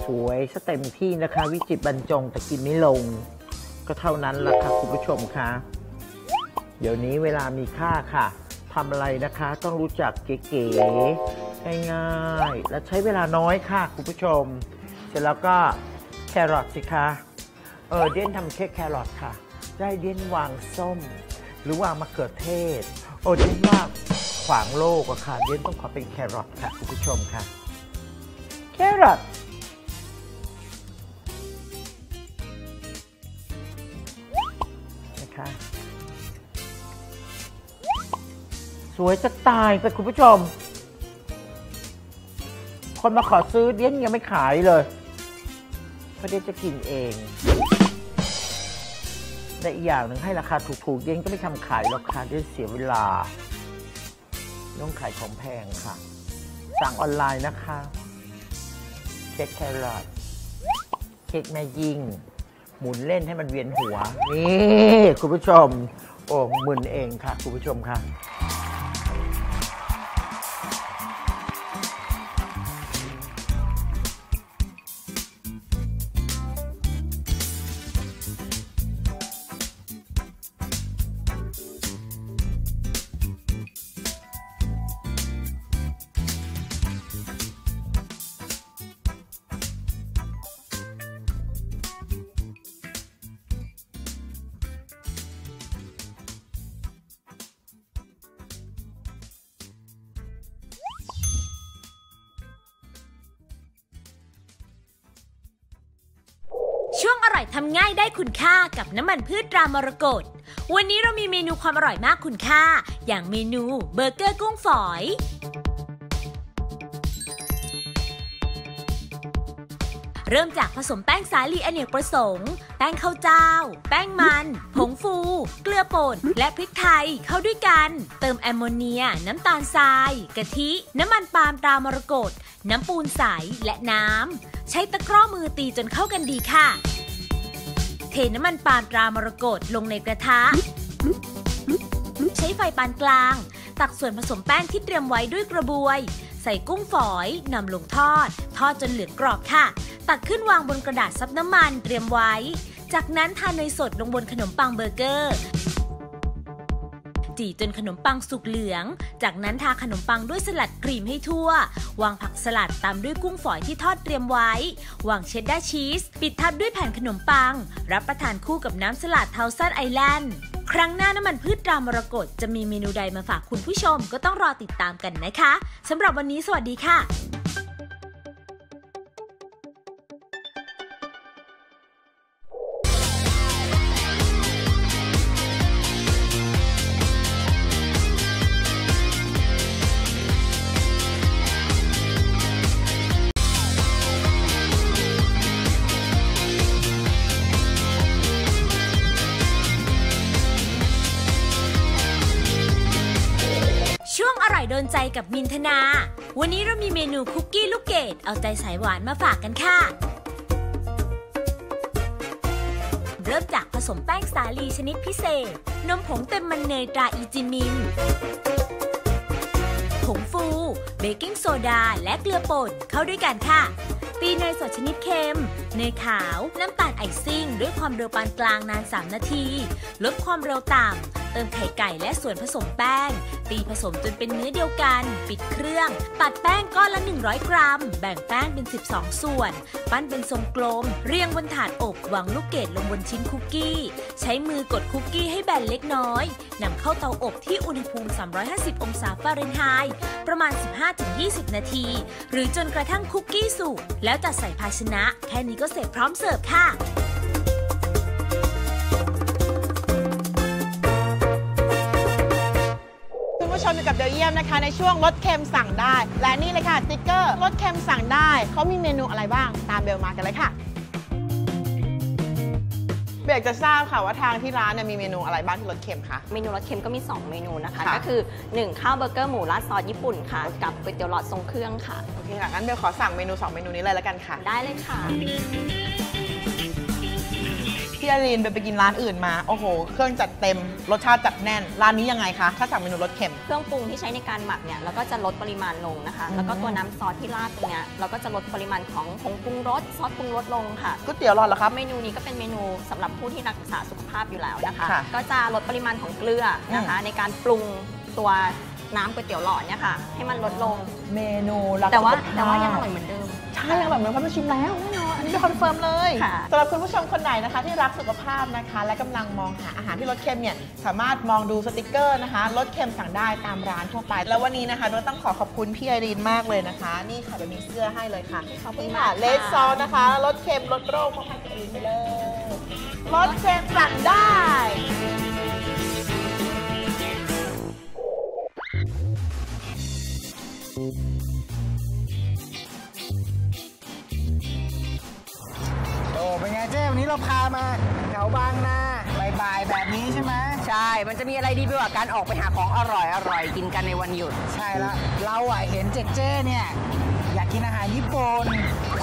สวยซะเต็มที่นะคะวิจิตรบรรจงแต่กินไม่ลงก็เท่านั้นแหละค่ะคุณผู้ชมคะเดี๋ยวนี้เวลามีค่าค่ะทำอะไรนะคะต้องรู้จักเก๋ๆง่ายๆและใช้เวลาน้อยค่ะคุณผู้ชมเสร็จแล้วก็แครอทสิคะเออเด่นทำเค้กแครอทค่ะได้เด่นวางส้มหรือว่ามะเขือเทศโอ้เด่นว่าขวางโลกอะค่ะเด่นต้องขอเป็นแครอทค่ะคุณผู้ชมค่ะแครอทนะคะสวยจะตายไปคุณผู้ชมคนมาขอซื้อเด่นยังไม่ขายเลยเพราะเด่นจะกินเองแต่อีกอย่างหนึ่งให้ราคาถูกๆเด่นก็ไม่ทำขายราคาเด่นเสียเวลาต้องขายของแพงค่ะสั่งออนไลน์นะคะเค้กแครอทเค้กแม่ยิงหมุนเล่นให้มันเวียนหัวนี่คุณผู้ชมโอ้มึนเองค่ะคุณผู้ชมค่ะช่วงอร่อยทำง่ายได้คุณค่ากับน้ำมันพืชตรามรกตวันนี้เรามีเมนูความอร่อยมากคุณค่าอย่างเมนูเบอร์เกอร์กุ้งฝอยเริ่มจากผสมแป้งสาลีอเนกประสงค์แป้งข้าวเจ้าแป้งมันผงฟูเกลือป่นและพริกไทยเข้าด้วยกันเติมแอมโมเนียน้ำตาลทรายกะทิน้ำมันปาล์มตรามรกตน้ำปูนใสและน้ำใช้ตะกร้อมือตีจนเข้ากันดีค่ะเทน้ำมันปาล์มตรามรกตลงในกระทะใช้ไฟปานกลางตักส่วนผสมแป้งที่เตรียมไว้ด้วยกระบวยใส่กุ้งฝอยนำลงทอดทอดจนเหลืองกรอบค่ะตักขึ้นวางบนกระดาษซับน้ำมันเตรียมไว้จากนั้นทาเนยสดลงบนขนมปังเบอร์เกอร์จี่จนขนมปังสุกเหลืองจากนั้นทาขนมปังด้วยสลัดครีมให้ทั่ววางผักสลัดตามด้วยกุ้งฝอยที่ทอดเตรียมไว้วางเชดดาร์ชีสปิดทับด้วยแผ่นขนมปังรับประทานคู่กับน้ำสลัดเทาซันไอแลนด์ครั้งหน้าน้ำมันพืชตรามรกตจะมีเมนูใดมาฝากคุณผู้ชมก็ต้องรอติดตามกันนะคะสำหรับวันนี้สวัสดีค่ะโดนใจกับมินธนาวันนี้เรามีเมนูคุกกี้ลูกเกดเอาใจสายหวานมาฝากกันค่ะเริ่มจากผสมแป้งสาลีชนิดพิเศษนมผงเต็มมันเนยตราอีจิมินผงฟูเบกกิ้งโซดาและเกลือป่นเข้าด้วยกันค่ะตีเนยสดชนิดเค็มเนยขาวน้ำตาลไอซิ่งด้วยความเร็วปานกลางนานสามนาทีลดความเร็วต่ำ ติมไข่ไก่และส่วนผสมแป้งตีผสมจนเป็นเนื้อเดียวกันปิดเครื่องตัดแป้งก้อนละหนึ่งร้อยกรัมแบ่งแป้งเป็นสิบสองส่วนปั้นเป็นทรงกลมเรียงบนถาดอบวางลูกเกดลงบนชิ้นคุกกี้ใช้มือกดคุกกี้ให้แบนเล็กน้อยนำเข้าเตาอบที่อุณหภูมิสามร้อยห้าสิบองศาฟาเรนไฮต์ประมาณ สิบห้าถึงยี่สิบ นาทีหรือจนกระทั่งคุกกี้สุกแล้วจัดใส่ภาชนะแค่นี้ก็เสร็จพร้อมเสิร์ฟค่ะชมกับเบลเยียมนะคะในช่วงรสเค็มสั่งได้และนี่เลยค่ะติ๊กเกอร์รสเค็มสั่งได้เขามีเมนูอะไรบ้างตามเบลมากันเลยค่ะเบลจะทราบค่ะว่าทางที่ร้านเนี่ยมีเมนูอะไรบ้างที่รสเค็มคะเมนูรสเค็มก็มีสองเมนูนะคะก็คือหนึ่งข้าวเบอร์เกอร์หมูราดซอสญี่ปุ่นค่ะกับก๋วยเตี๋ยวหลอดทรงเครื่องค่ะโอเคค่ะงั้นเบลขอสั่งเมนูสองเมนูนี้เลยละกันค่ะได้เลยค่ะพี่อารีนไปกินร้านอื่นมาโอ้โหเครื่องจัดเต็มรสชาติจัดแน่นร้านนี้ยังไงคะถ้าสั่งเมนูรสเค็มเครื่องปรุงที่ใช้ในการหมักเนี่ยเราก็จะลดปริมาณลงนะคะแล้วก็ตัวน้ำซอสที่ราดตรงเนี้ยเราก็จะลดปริมาณของผงปรุงรสซอสปรุงรสลงค่ะก๋วยเตี๋ยวหลอดเหรอครับเมนูนี้ก็เป็นเมนูสำหรับผู้ที่รักษาสุขภาพอยู่แล้วนะคะก็จะลดปริมาณของเกลือนะคะในการปรุงตัวน้ำก๋วยเตี๋ยวหลอดเนี่ยค่ะให้มันลดลงเมนูแต่ว่าแต่ว่ายังอร่อยเหมือนเดิมใช่ยังแบบเหมือนเพราะมาชิมแล้วแน่นอนอันนี้คอนเฟิร์มเลยสำหรับคุณผู้ชมคนไหนนะคะที่รักสุขภาพนะคะและกำลังมองหาอาหารที่รสเค็มเนี่ยสามารถมองดูสติกเกอร์นะคะรสเค็มสั่งได้ตามร้านทั่วไปแล้ววันนี้นะคะเราต้องขอขอบคุณพี่ไอรีนมากเลยนะคะนี่ค่ะจะมีเสื้อให้เลยค่ะขอบคุณค่ะเลสซอสนะคะรสเค็มรสโรคก็ให้ไอรีนไปเลยรสเค็มสั่งได้โอ้เป็นไงเจ้วันนี้เราพามาแถวบางนาบ่ายๆแบบนี้ใช่ไหมใช่มันจะมีอะไรดีไปกว่าการออกไปหาของอร่อยอร่อยกินกันในวันหยุดใช่ละเราอ่ะเห็นเจ๊เจ้เนี่ยอยากกินอาหารญี่ปุ่น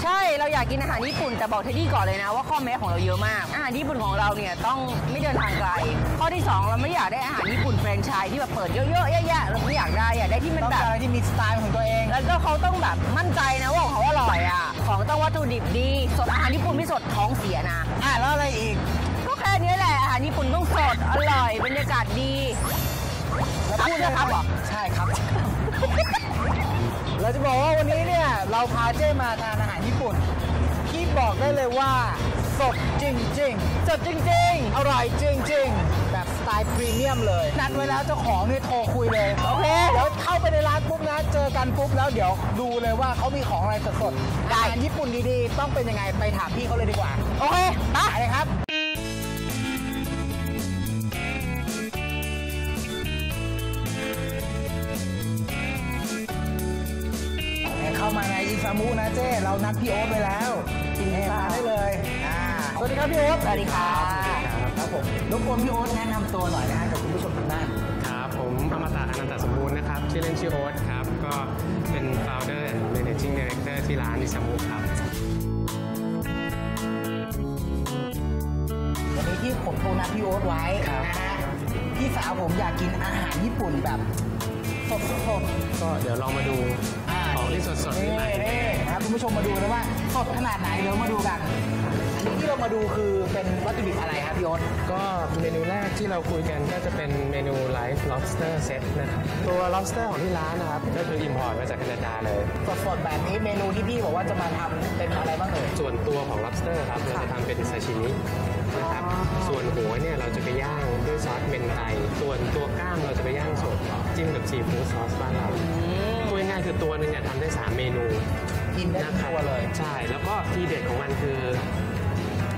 ใช่เราอยากกินอาหารญี่ปุ่นแต่บอกเทดดี้ก่อนเลยนะว่าข้อแม้ของเราเยอะมากอาหารญี่ปุ่นของเราเนี่ยต้องไม่เดินทางไกลข้อที่สองเราไม่อยากได้อาหารญี่ปุ่นแฟรนไชส์ที่แบบเปิดเยอะๆแยะๆเราไม่อยากได้อยากได้ที่มันแบบที่มีสไตล์ของตัวเองแล้วก็เขาต้องแบบมั่นใจนะว่าของเขาอร่อยอ่ะของต้องวัตถุดิบดีสดอาหารญี่ปุ่นไม่สดท้องเสียนะอ่ะแล้วอะไรอีกก็แค่นี้แหละอาหารญี่ปุ่นต้องสดอร่อยบรรยากาศดีแล้วพูดนะครับหรอใช่ครับเราจะบอกว่าวันนี้เนี่ยเราพาเจ้มาทานอาหารญี่ปุ่นที่บอกได้เลยว่าสดจริงๆสดจริงๆอร่อยจริงๆแบบสไตล์พรีเมียมเลยนัดไว้แล้วเจ้าของเนี่ยโทรคุยเลยโอเคเดี๋ยวเข้าไปในร้านปุ๊บนะเจอกันปุ๊บแล้วเดี๋ยวดูเลยว่าเขามีของอะไรสดๆอาหารญี่ปุ่นดีๆต้องเป็นยังไงไปถามพี่เขาเลยดีกว่าโอเคไปเลยครับเข้ามาในอิซามุนะเจ้เรานัดพี่โอ๊ตไปแล้วกินมาได้เลยสวัสดีครับพี่โอ๊ตสวัสดีครับครับผมรบกวนพี่โอ๊ตแนะนำตัวหน่อยนะกับคุณผู้ชมทางบ้านครับผมอมตะอนันตสมบูรณ์นะครับชื่อเล่นชื่อโอ๊ตครับก็เป็น founder and managing director ที่ร้านอิซามุครับวันนี้ที่ผมโทรนัดพี่โอ๊ตไว้นะฮะพี่สาวผมอยากกินอาหารญี่ปุ่นแบบสดๆก็เดี๋ยวลองมาดูของที่สดๆนี่นะครับคุณผู้ชมมาดูนะว่าสดขนาดไหนเดี๋ยวมาดูกันอันนี้ที่เรามาดูคือเป็นวัตถุดิบอะไรครับพี่โอ๊ตก็เมนูแรกที่เราคุยกันก็จะเป็นเมนู Live Lobster Set นะครับตัว Lobster ของที่ร้านนะครับก็คือ import มาจากแคนาดาเลยสดๆแบบนี้เมนูที่พี่บอกว่าจะมาทำเป็นอะไรบ้างเอ่ยส่วนตัวของ Lobster ครับเราจะทำเป็นซาชิมินะครับส่วนหัวเนี่ยเราจะไปย่างด้วยซอสเบนไตส่วนตัวกล้ามเราจะไปย่างสดจิ้มกับซีฟู้ดซอสบ้านเราพูดง่ายๆคือตัวหนึ่งเนี่ยทำได้สามเมนูกินได้ทั้งตัวเลยใช่แล้วก็ทีเด็ดของมันคือ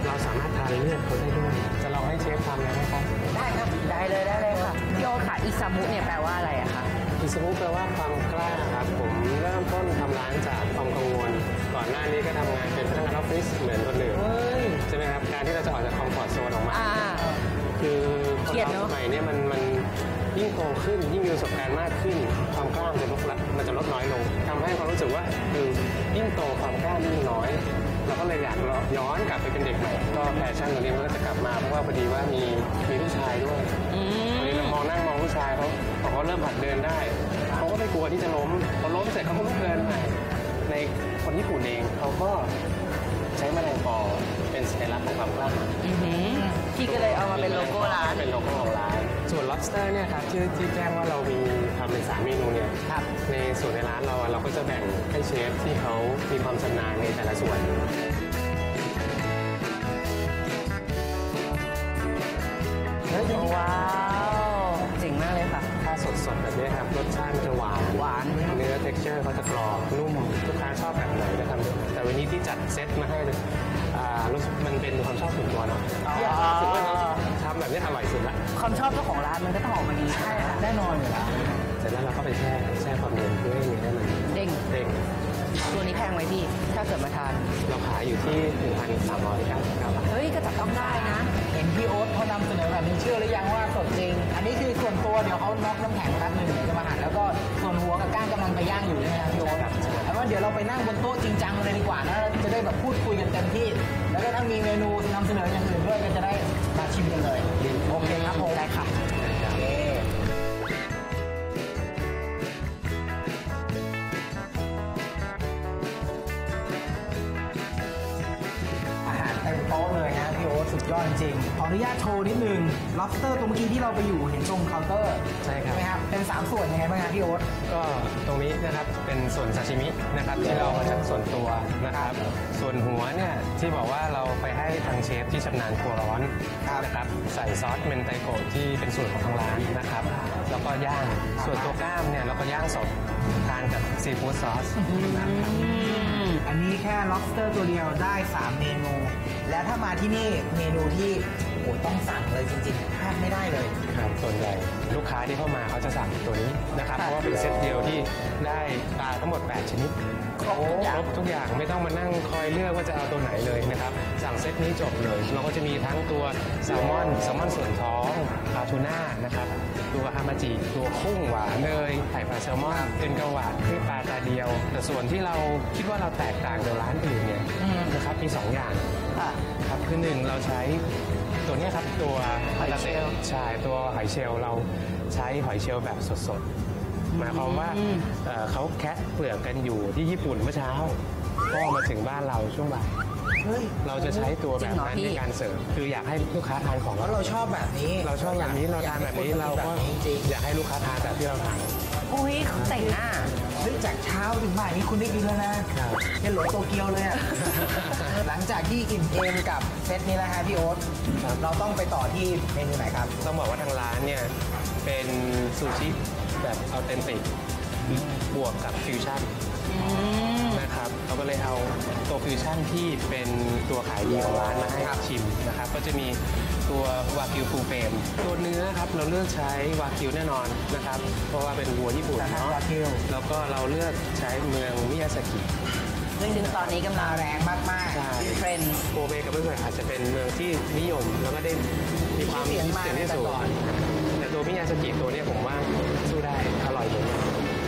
เราสามารถทานเลือดเขาได้ด้วยจะลองให้เชฟทำเลยไหมครับได้ครับได้เลยได้เลยค่ะพี่โอ๊ตค่ะอิซามุเนี่ยแปลว่าอะไรอะคะอิซามุแปลว่าความกล้าครับผมเริ่มต้นทำร้านจากความกังวลก่อนหน้านี้ก็ทำงานเป็นพนักงานออฟฟิศเหมือนคนอื่นใช่ไหมครับการที่เราจะออกจากคอมฟอร์ตโซนออกมาคือคนเราสมัยนี้มันมันยิ่งโตขึ้นยิ่งมีประสบการณ์มากขึ้นความกล้ามันจะลดมันจะลดน้อยลงทำให้ความรู้สึกว่าคือยิ่งโตความกล้ายิ่งน้อยเราก็เลยอยากย้อนกลับไปเป็นเด็กใหม่ก็แพชชั่นตรงนี้มันก็จะกลับมาเพราะว่าพอดีว่ามีมีผู้ชายด้วยพอดีเรามองนั่งมองผู้ชายเขาเขาเริ่มหัดเดินได้เขาก็ไม่กลัวที่จะล้มพอล้มเสร็จเขาก็ลุกเดินใหม่ในคนญี่ปุ่นเองเขาก็ ใช้แมลงปอเป็นสัญลักษณ์ของความกล้าหาญพี่ก็เลยเอามาเป็นโลโก้ร้านเป็นโลโก้ของร้านส่วน lobster เนี่ยครับที่ที่แจ้งว่าเรามีทำเป็นสามเมนูเนี่ยในส่วนในร้านเราเราก็จะแบ่งให้เชฟที่เขามีความชำนาญในแต่ละส่วนว้าวเจ๋งมากเลยค่ะถ้าสดๆแบบนี้ครับรสชาติมันจะหวานหวานเนื้อ texture เขาจะกรอบนุ่มลูกค้าชอบแบบไหนจะทำแต่วันนี้ที่จัดเซตมาให้มันเป็นความชอบส่วนตัวเนาะทำแบบนี้อร่อยสุดละความชอบเจ้าของร้านมันก็ต้องออกมาดีใช่แน่นอนอยู่แล้วเสร็จแล้วเราก็ไปแช่แช่ความเย็นเพื่อให้เนื้อมันเด้งเด้งตัวนี้แพงไหมพี่ถ้าเกิดมาทานเราขายอยู่ที่ หนึ่งพันสามร้อยเก้าสิบเก้าบาทเฮ้ยก็จับต้องได้นะเห็นพี่โอ๊ตเขานำเสนอแบบนี้เชื่อหรือยังว่าสดจริงอันนี้คือส่วนตัวเดี๋ยวเขาน็อกน้ำแข็งครับหนึ่งจะมาหั่นแล้วก็ส่วนหัวกับก้างกำลังไปย่างอยู่ใช่ไหมครับพี่โอ๊ตแล้วว่าเดี๋ยวเราไปนั่งบนโต๊ะจริงจังเลยดีกว่านะจะได้แบบพูดคุยกันเต็มที่แล้วก็ถ้ามีเมนูนำเสนออย่างอื่นด้วยก็จะได้มาชิมกันเลยโอเคครับผมได้ค่ะโต๊ะเลยนะพี่โอ๊ตสุดยอดจริงขออนุญาตโชว์นิดนึง lobster ตรงกี้ที่เราไปอยู่เห็นตรงเคาน์เตอร์ใช่ครับเป็นสามส่วนยังไงบ้างครับพี่โอ๊ตก็ตรงนี้นะครับเป็นส่วนซาชิมินะครับที่เราจัดส่วนตัวนะครับส่วนหัวเนี่ยที่บอกว่าเราไปให้ทางเชฟที่ชำนาญครัวร้อนนะครับใส่ซอสเมนไตโกะที่เป็นสูตรของทางร้านนะครับแล้วก็ย่างส่วนตัวกล้ามเนี่ยเราก็ย่างสดทานกับซีฟู้ดซอสอันนี้แค่ lobster ตัวเดียวได้สามเมนูและถ้ามาที่นี่เมนูที่โอ้ต้องสั่งเลยจริงๆพลาดไม่ได้เลยครับส่วนใหญ่ลูกค้าที่เข้ามาเขาจะสั่งตัวนี้นะครับเพราะว่าเป็นเซตเดียวที่ได้ปลาทั้งหมดแปดชนิดครบทุกอย่างไม่ต้องมานั่งคอยเลือกว่าจะเอาตัวไหนเลยนะครับสั่งเซตนี้จบเลยเราก็จะมีทั้งตัวแซลมอนแซลมอนส่วนท้องปลาทูน่านะครับตัวฮามาจิตัวกุ้งหวานเนยไข่ปลาแซลมอนเอ็นกะหวาดคือปลาตาเดียวแต่ส่วนที่เราคิดว่าเราแตกต่างจากร้านอื่นเนี่ยนะครับมีสองอย่างครับคือหนึ่งเราใช้ตัวนี้ครับตัวหอยเชลล์ใช่ตัวหอยเชลล์เราใช้หอยเชลล์แบบสดๆหมายความว่าเขาแคะเปลือกกันอยู่ที่ญี่ปุ่นเมื่อเช้าก็มาถึงบ้านเราช่วงบ่ายเราจะใช้ตัวแบบนั้นในการเสิร์ฟคืออยากให้ลูกค้าทานของเราเราชอบแบบนี้เราชอบแบบนี้เราทานแบบนี้เราก็อยากให้ลูกค้าทานแบบที่เราทานอุ้ยเขาแต่งหน้าจากเช้าถึงบ่ายนี้คุณได้กินแล้วนะเป็นหลงโตเกียวเลยอะหลังจากที่อิ่มเอมกับเซตนี้แล้วฮะพี่โอ๊ตเราต้องไปต่อที่เมนูไหนครับต้องบอกว่าทางร้านเนี่ยเป็นซูชิแบบเอาเต็มติดบวกกับฟิวชั่นนะครับเราก็เลยเอาตัวฟิวชั่นที่เป็นตัวขายดีของร้านมาให้ชิมนะครับก็จะมีตัววากิวฟูเฟมตัวเนื้อครับเราเลือกใช้วากิวแน่นอนนะครับเพราะว่าเป็นวัวญี่ปุ่นเนาะแล้วก็เราเลือกใช้เมืองมิยาซากิซึ่งตอนนี้กำลังแรงมากๆเทรนด์โกเบกับเบอร์เกอร์อาจจะเป็นเมืองที่นิยมแล้วก็ได้มีความเสี่ยงที่สุดแต่ตัวมิยาซากิตัวนี้ผมว่าสู้ได้อร่อยเลย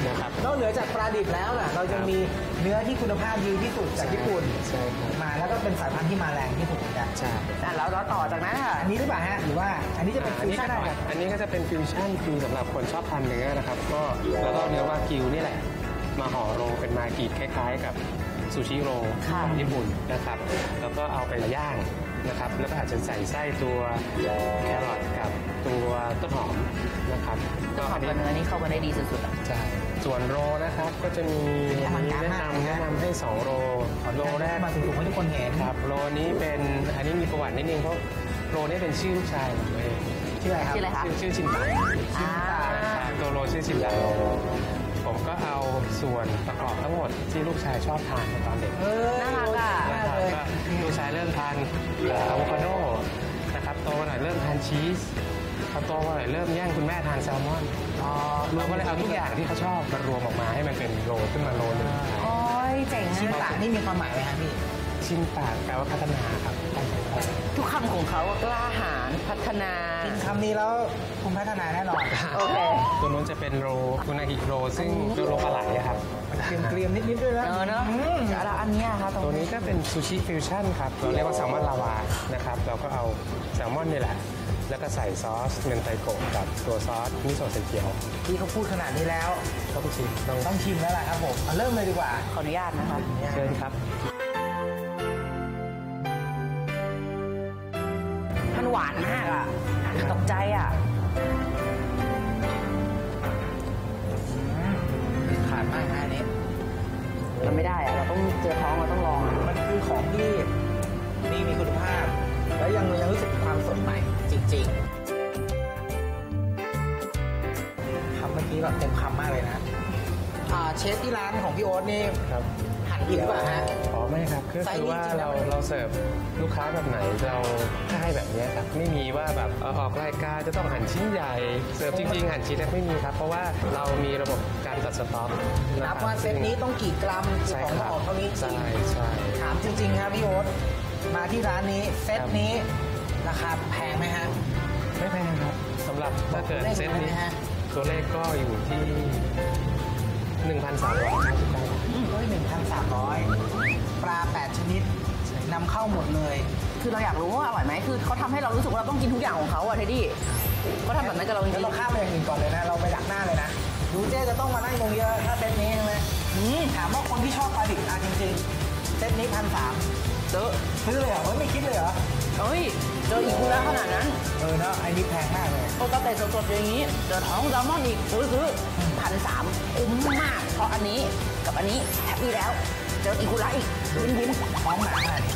นะครับนอกเหนือจากปลาดิบแล้วล่ะเราจะมีเนื้อที่คุณภาพดีที่สุดจากญี่ปุ่นมาแล้วก็เป็นสายพันธุ์ที่มาแรงที่สุดนะใช่แล้วเราต่อจากนั้นค่ะอันนี้หรือเปล่าฮะหรือว่าอันนี้จะเป็นฟิวชั่นอันนี้ก็จะเป็นฟิวชั่นคือสำหรับคนชอบทานเนื้อนะครับก็แล้วก็เนื้อวากิวนี่แหละมาห่อโรเป็นมากิคล้ายๆกับซูชิโรของญี่ปุ่นนะครับแล้วก็เอาไปย่างนะครับแล้วก็อาจจะใส่ไส้ตัวแครอทกับตัวต้นหอมนะครับต้นหอมกับเนื้อนี่เข้ากันได้ดีสุดๆใช่ส่วนโรนะครับก็จะมีแนะนำแนะนำให้สองโรโรแรกมาถึงถูกให้ทุกคนเห็นครับโรนี้เป็นอันนี้มีประวัตินิดนึงเพราะโรนี่เป็นชื่อลูกชายของเองชื่ออะไรครับชื่อชินตะชินตะตัวโรชื่อชินตะโรผมก็เอาส่วนประกอบทั้งหมดที่ลูกชายชอบทานตอนเด็กน่ารักอ่ะลูกชายเริ่มทานอะโวคาโดนะครับโตหน่อยเริ่มทานชีสเขาโตหน่อยเริ่มแย่งคุณแม่ทานแซลมอนเราก็เลยเอาทุกอย่างที่เขาชอบมารวมออกมาให้มันเป็นโรขึ้นมาโรนึงโอ้ยเจ๋งชินตะนี่มีความหมายไหมครับพี่ชินตะแปลว่าพัฒนาครับทุกคำของเขากล้าหาญพัฒนากินคำนี้แล้วคุณพัฒนาแน่นอนโอเคตัวนู้นจะเป็นโรคุณอาฮิโรซึ่งเป็นโรปลาไหลครับเกรียมๆนิดๆด้วยนะเออเนาะแล้วอันนี้ค่ะตัวนี้ก็เป็นซูชิฟิวชั่นครับเราเรียกว่าแซลมอนลาวานะครับเราก็เอาแซลมอนนี่แหละแล้วก็ใส่ซอสเมนไตโกะกับตัวซอสมิโซะสีเขียวที่เขาพูดขนาดนี้แล้วต้องชิมต้องชิมแล้วล่ะครับผมเริ่มเลยดีกว่าขออนุญาตนะครับเชิญครับ านมากอ่ะตกใจอ่ะขาดมากนะนี่เราไม่ได้อ่ะเราต้องเจอท้องเราต้องลองมันคือของที่มีมีคุณภาพและยังยังรู้สึกความสดใหม่จริงๆทำเมื่อกี้แบบเต็มคำมากเลยนะเชฟที่ร้านของพี่โอ๊ตนี่หั่นผิดป่ะฮะอ๋อไม่ครับคือว่าเราเราเสิร์ฟลูกค้าแบบไหนเราให้แบบนี้ครับไม่มีว่าแบบออกรายการจะต้องหั่นชิ้นใหญ่เสิร์ฟจริงๆหั่นชิ้นเล็กไม่มีครับเพราะว่าเรามีระบบการจัดสต็อกนับว่าเซตนี้ต้องกี่กรัมของออกเท่านี้ใช่ใช่ถามจริงๆครับพี่โอ๊ตมาที่ร้านนี้เซตนี้ราคาแพงไหมฮะไม่แพงครับสำหรับถ้าเกิดเซตนี้ตัวเลขก็อยู่ที่หนึ่งพันสามร้อย หนึ่งพันสามร้อย ปลาแปดชนิดนำเข้าหมดเลยคือเราอยากรู้ว่าอร่อยไหมคือเขาทำให้เรารู้สึกว่าเราต้องกินทุกอย่างของเขาอะเทดดี้เขาทำแบบนั้นกับเราจริงเราข้ามไปอย่างอื่นก่อนเลยนะเราไปดักหน้าเลยนะดูเจ๊จะต้องมานั่งตรงนี้แล้วถ้าเซตนี้ใช่ไหมถามว่าคนที่ชอบปลาดิบอะจริงๆเซตนี้พันสามเจอซื้อเลยเหรอไม่คิดเลยเหรอเฮ้ยเจออีกคู่แล้วขนาดนั้นเออนะไอ้นี่แพงมากเลยโอ้ก็แต่สดๆอย่างนี้เจอท้องแซลมอนอีกซื้อซื้อพันสามคุ้มมากเพราะอันนี้กับอันนี้แฮปปี้แล้วเจออีกคู่ละอีกยิ้มยิ้มท้องหนาขนาดนี้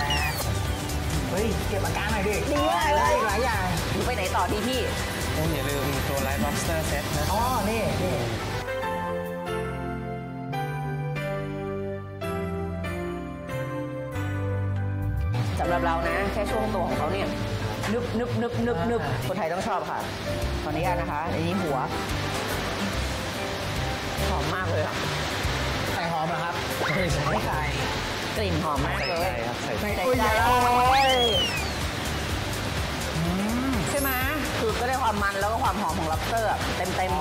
เฮ้ยเก็บอาการหน่อยดิดีมากเลยหลายอย่างไปไหนต่อดีพี่อย่าลืมตัวไลท์ lobster set นะอ๋อนี่สำหรับเรานะแค่ช่วงตัวของเขาเนี่ยนึบนึบนึบนึบนึบคนไทยต้องชอบค่ะขออนุญาตนะคะอันนี้หัวหอมมากเลยค่ะไข่หอมนะครับไม่ใช่ไข่กลิ่นหอมมากเลยใส่ใจครับใส่ใจใช่ไหมคือก็ได้ความมันแล้วก็ความหอมของลับสเตอร์เต็มเต็ม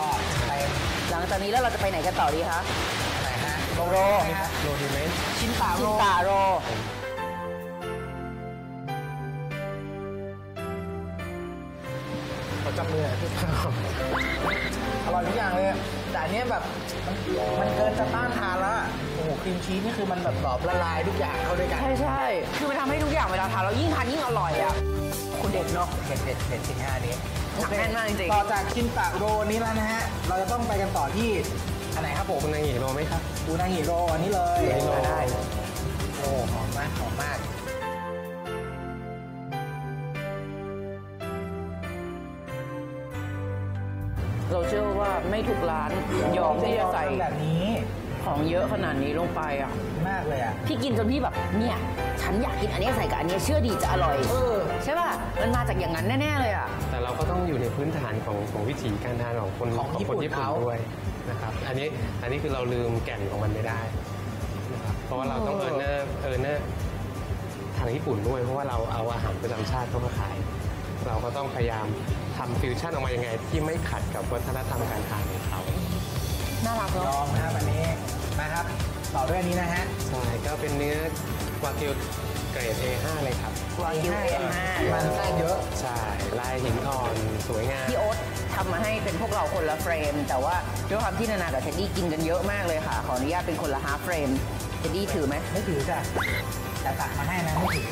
หลังจากนี้แล้วเราจะไปไหนกันต่อดีคะไหนฮะโรโรโรดีไหมชิ้นป่าโรชิ้นป่าโรจับมืออร่อยทุกอย่างเลยแต่อันนี้แบบมันเกินจะต้านทานแล้วโอ้โหครีมชีสนี่คือมันแบบกรอบละลายทุกอย่างเข้าด้วยกันใช่ใช่คือมันทำให้ทุกอย่างเวลาทานเรายิ่งทานยิ่งอร่อยอ่ะคุณเด็ดเนาะเด็ดเด็ดเด็ดชิ้นห้านี้หนักแน่นมากจริงต่อจากชิ้นปากโรนี้แล้วนะฮะเราจะต้องไปกันต่อที่อันไหนครับผมอูนางิโรไหมครับอูนางิโรอันนี้เลยได้โอ้หอมมากหอมมากเราเชื่อว่าไม่ทุกร้านยอมที่จะใส่แบบนี้ของเยอะขนาดนี้ลงไปอ่ะมากเลยอ่ะพี่กินจนพี่แบบเนี่ยฉันอยากกินอันนี้ใส่กับอันนี้เชื่อดีจะอร่อยเออใช่ป่ะมันมาจากอย่างนั้นแน่ๆเลยอ่ะแต่เราก็ต้องอยู่ในพื้นฐานของของวิถีการทานของคนของคนญี่ปุ่นด้วยนะครับอันนี้อันนี้คือเราลืมแก่นของมันไม่ได้นะครับเพราะว่าเราต้องเออเนอร์เออเนอร์ทางญี่ปุ่นด้วยเพราะว่าเราเอาอาหารประจำชาติเข้ามาขายเราก็ต้องพยายามทำฟิวชั่นออกมายังไงที่ไม่ขัดกับวัฒนธรรมการทานของเขาน่ารักเนาะลองนะครับอันนี้นะครับต่อด้วยอันนี้นะฮะใช่ก็เป็นเนื้อวากิวเกรด เอ ห้า เลยครับวากิว เอ ห้า มันไส้เยอะใช่ลายหินอ่อนสวยงามพี่โอ๊ตทำมาให้เป็นพวกเราคนละเฟรมแต่ว่าด้วยความที่นานากับเทดดี้กินกันเยอะมากเลยค่ะขออนุญาตเป็นคนละฮาล์ฟเฟรมเทดดี้ถือไหมไม่ถือจ้ะแต่ตักมาให้นะไม่ถือ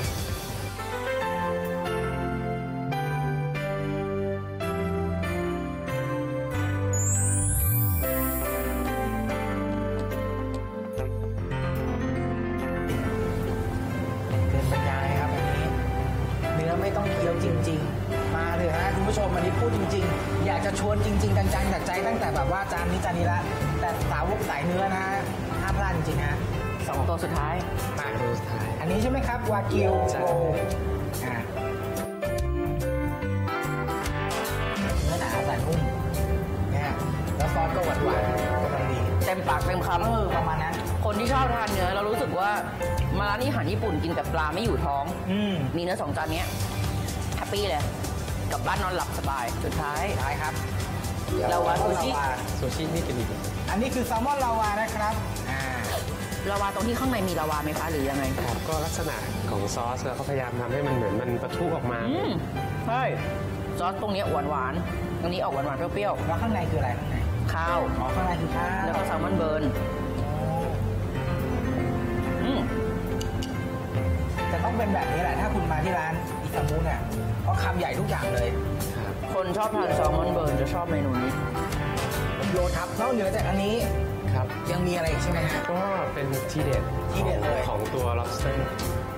ตัวสุดท้ายมาดูสุดท้ายอันนี้ใช่ไหมครับวากิวโรเนื้อหนาแต่นุ่มเนี่ยแล้วซอสก็หวานหวานกำลังดีเต็มปากเต็มคำประมาณนั้นคนที่ชอบทานเนื้อเรารู้สึกว่ามาร้านอาหารญี่ปุ่นกินกับปลาไม่อยู่ท้องมีเนื้อสองจานนี้แฮปปี้เลยกับบ้านนอนหลับสบายสุดท้ายท้ายครับลาวาซูชิซูชินี่จะดีอันนี้คือแซลมอนลาวานะครับลาวาตรงที่ข้างในมีลาวาไหมคะหรือยังไงครับก็ลักษณะของซอสเราก็พยายามทำให้มันเหมือนมันปะทุออกมาใช่ซอสตรงนี้หวานหวานตรงนี้ออกหวานหวานเปรี้ยวๆแล้วข้างในคืออะไรข้างในข้าวอ๋อข้างในคือข้าวแล้วก็แซลมอนเบิร์นแต่ต้องเป็นแบบนี้แหละถ้าคุณมาที่ร้าน ซามูเนี่ยเพราะคำใหญ่ทุกอย่างเลยคนชอบทานแซลมอนเบิร์นจะชอบเมนูนี้โรทับนอกเหนือจากอันนี้ครับยังมีอะไรอีกใช่ไหมครับก็เป็นทีเด็ดทีเด็ดเลยของตัว lobster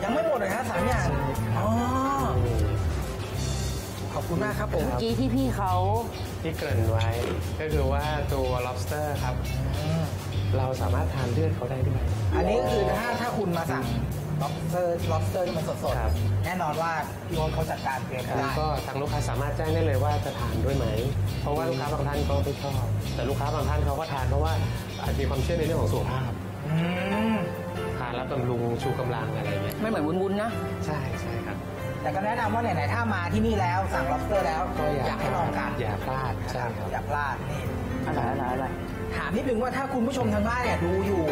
ยังไม่หมดเลยนะสามอย่างอ๋อขอบคุณมากครับผมเมื่อกี้ที่พี่เขาที่เกริ่นไว้ก็คือว่าตัว lobster ครับเราสามารถทานเลือดเขาได้ด้วยอันนี้คือถ้าถ้าคุณมาสั่งlobster lobster ที่มันสดๆแน่นอนว่าพี่โอ๊ตเขาจัดการเองแล้วก็ทางลูกค้าสามารถแจ้งได้เลยว่าจะทานด้วยไหมเพราะว่าลูกค้าบางท่านก็ไม่ชอบแต่ลูกค้าบางท่านเขาก็ทานเพราะว่าอาจมีความเชื่อในเรื่องของสุขภาพทานแล้วบำรุงชูกำลังอะไรเงี้ยไม่เหมือนวุ้นๆนะใช่ใช่ครับแต่ก็แนะนำว่าไหนๆถ้ามาที่นี่แล้วสั่ง lobster แล้วอยากให้ลองกันอย่าพลาดใช่ครับอย่าพลาดนี่อะไรอะไรอะไรถามนิดนึงว่าถ้าคุณผู้ชมทางบ้านเนี่ยดูอยู่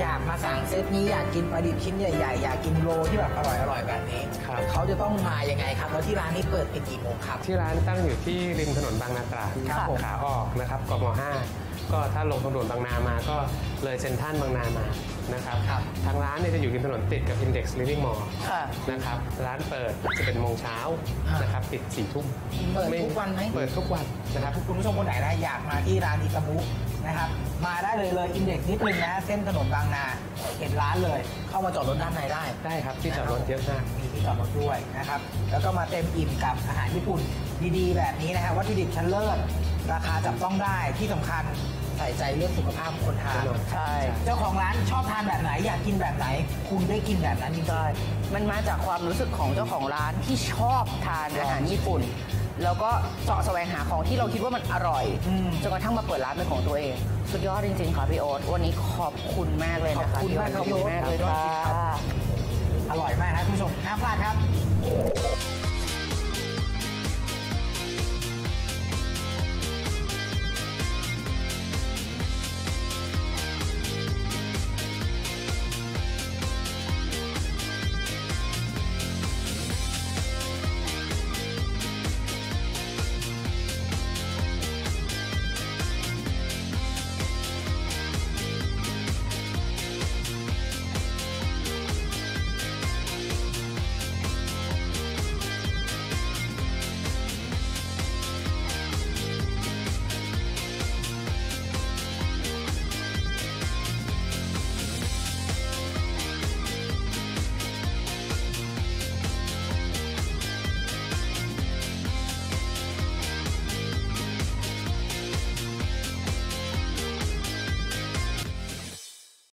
อยากมาสั่งเซตนี้อยากกินปลาดิบชิ้นใหญ่ๆอยากกินโรที่แบบอร่อยๆแบบนี้เขาจะต้องมายังไงครับแล้วที่ร้านนี้เปิดเป็นกี่โมงครับที่ร้านตั้งอยู่ที่ริมถนนบางนาตราดขาออกนะครับกม.ห้า ก็ถ้าลงถนนบางนามาก็เลยเซ็นทรัลบางนามานะครับทางร้านเนี่ยจะอยู่ริมถนนติดกับ Index Living Mall นะครับร้านเปิดสิบเอ็ดโมงเช้านะครับปิดสี่ทุ่มเปิดทุกวันไหมเปิดทุกวันนะครับคุณผู้ชมคนไหนได้อยากมาที่ร้านอิซามุนะครับมาได้เลยเลยอินเด็กซ์นิดนึงนะเส้นถนนบางนาเห็นร้านเลยเข้ามาจอดรถด้านในได้ได้ครับที่จอดรถเยอะมากมีที่จอดรถด้วยนะครับแล้วก็มาเต็มอิ่มกับอาหารญี่ปุ่นดีๆแบบนี้นะครับวัตถุดิบชั้นเลิศราคาจับต้องได้ที่สำคัญใส่ใจเรื่องสุขภาพคนทานใช่เจ้าของร้านชอบทานแบบไหนอยากกินแบบไหนคุณได้กินแบบนั้นจริงๆมันมาจากความรู้สึกของเจ้าของร้านที่ชอบทานอาหารญี่ปุ่นแล้วก็เสาะแสวงหาของที่เราคิดว่ามันอร่อยจนกระทั่งมาเปิดร้านเป็นของตัวเองสุดยอดจริงๆค่ะพี่โอ๊ตวันนี้ขอบคุณมากเลยนะคะขอบคุณมากขอบคุณมากเลยค่ะอร่อยมากนะคุณผู้ชมห้ามพลาดครับ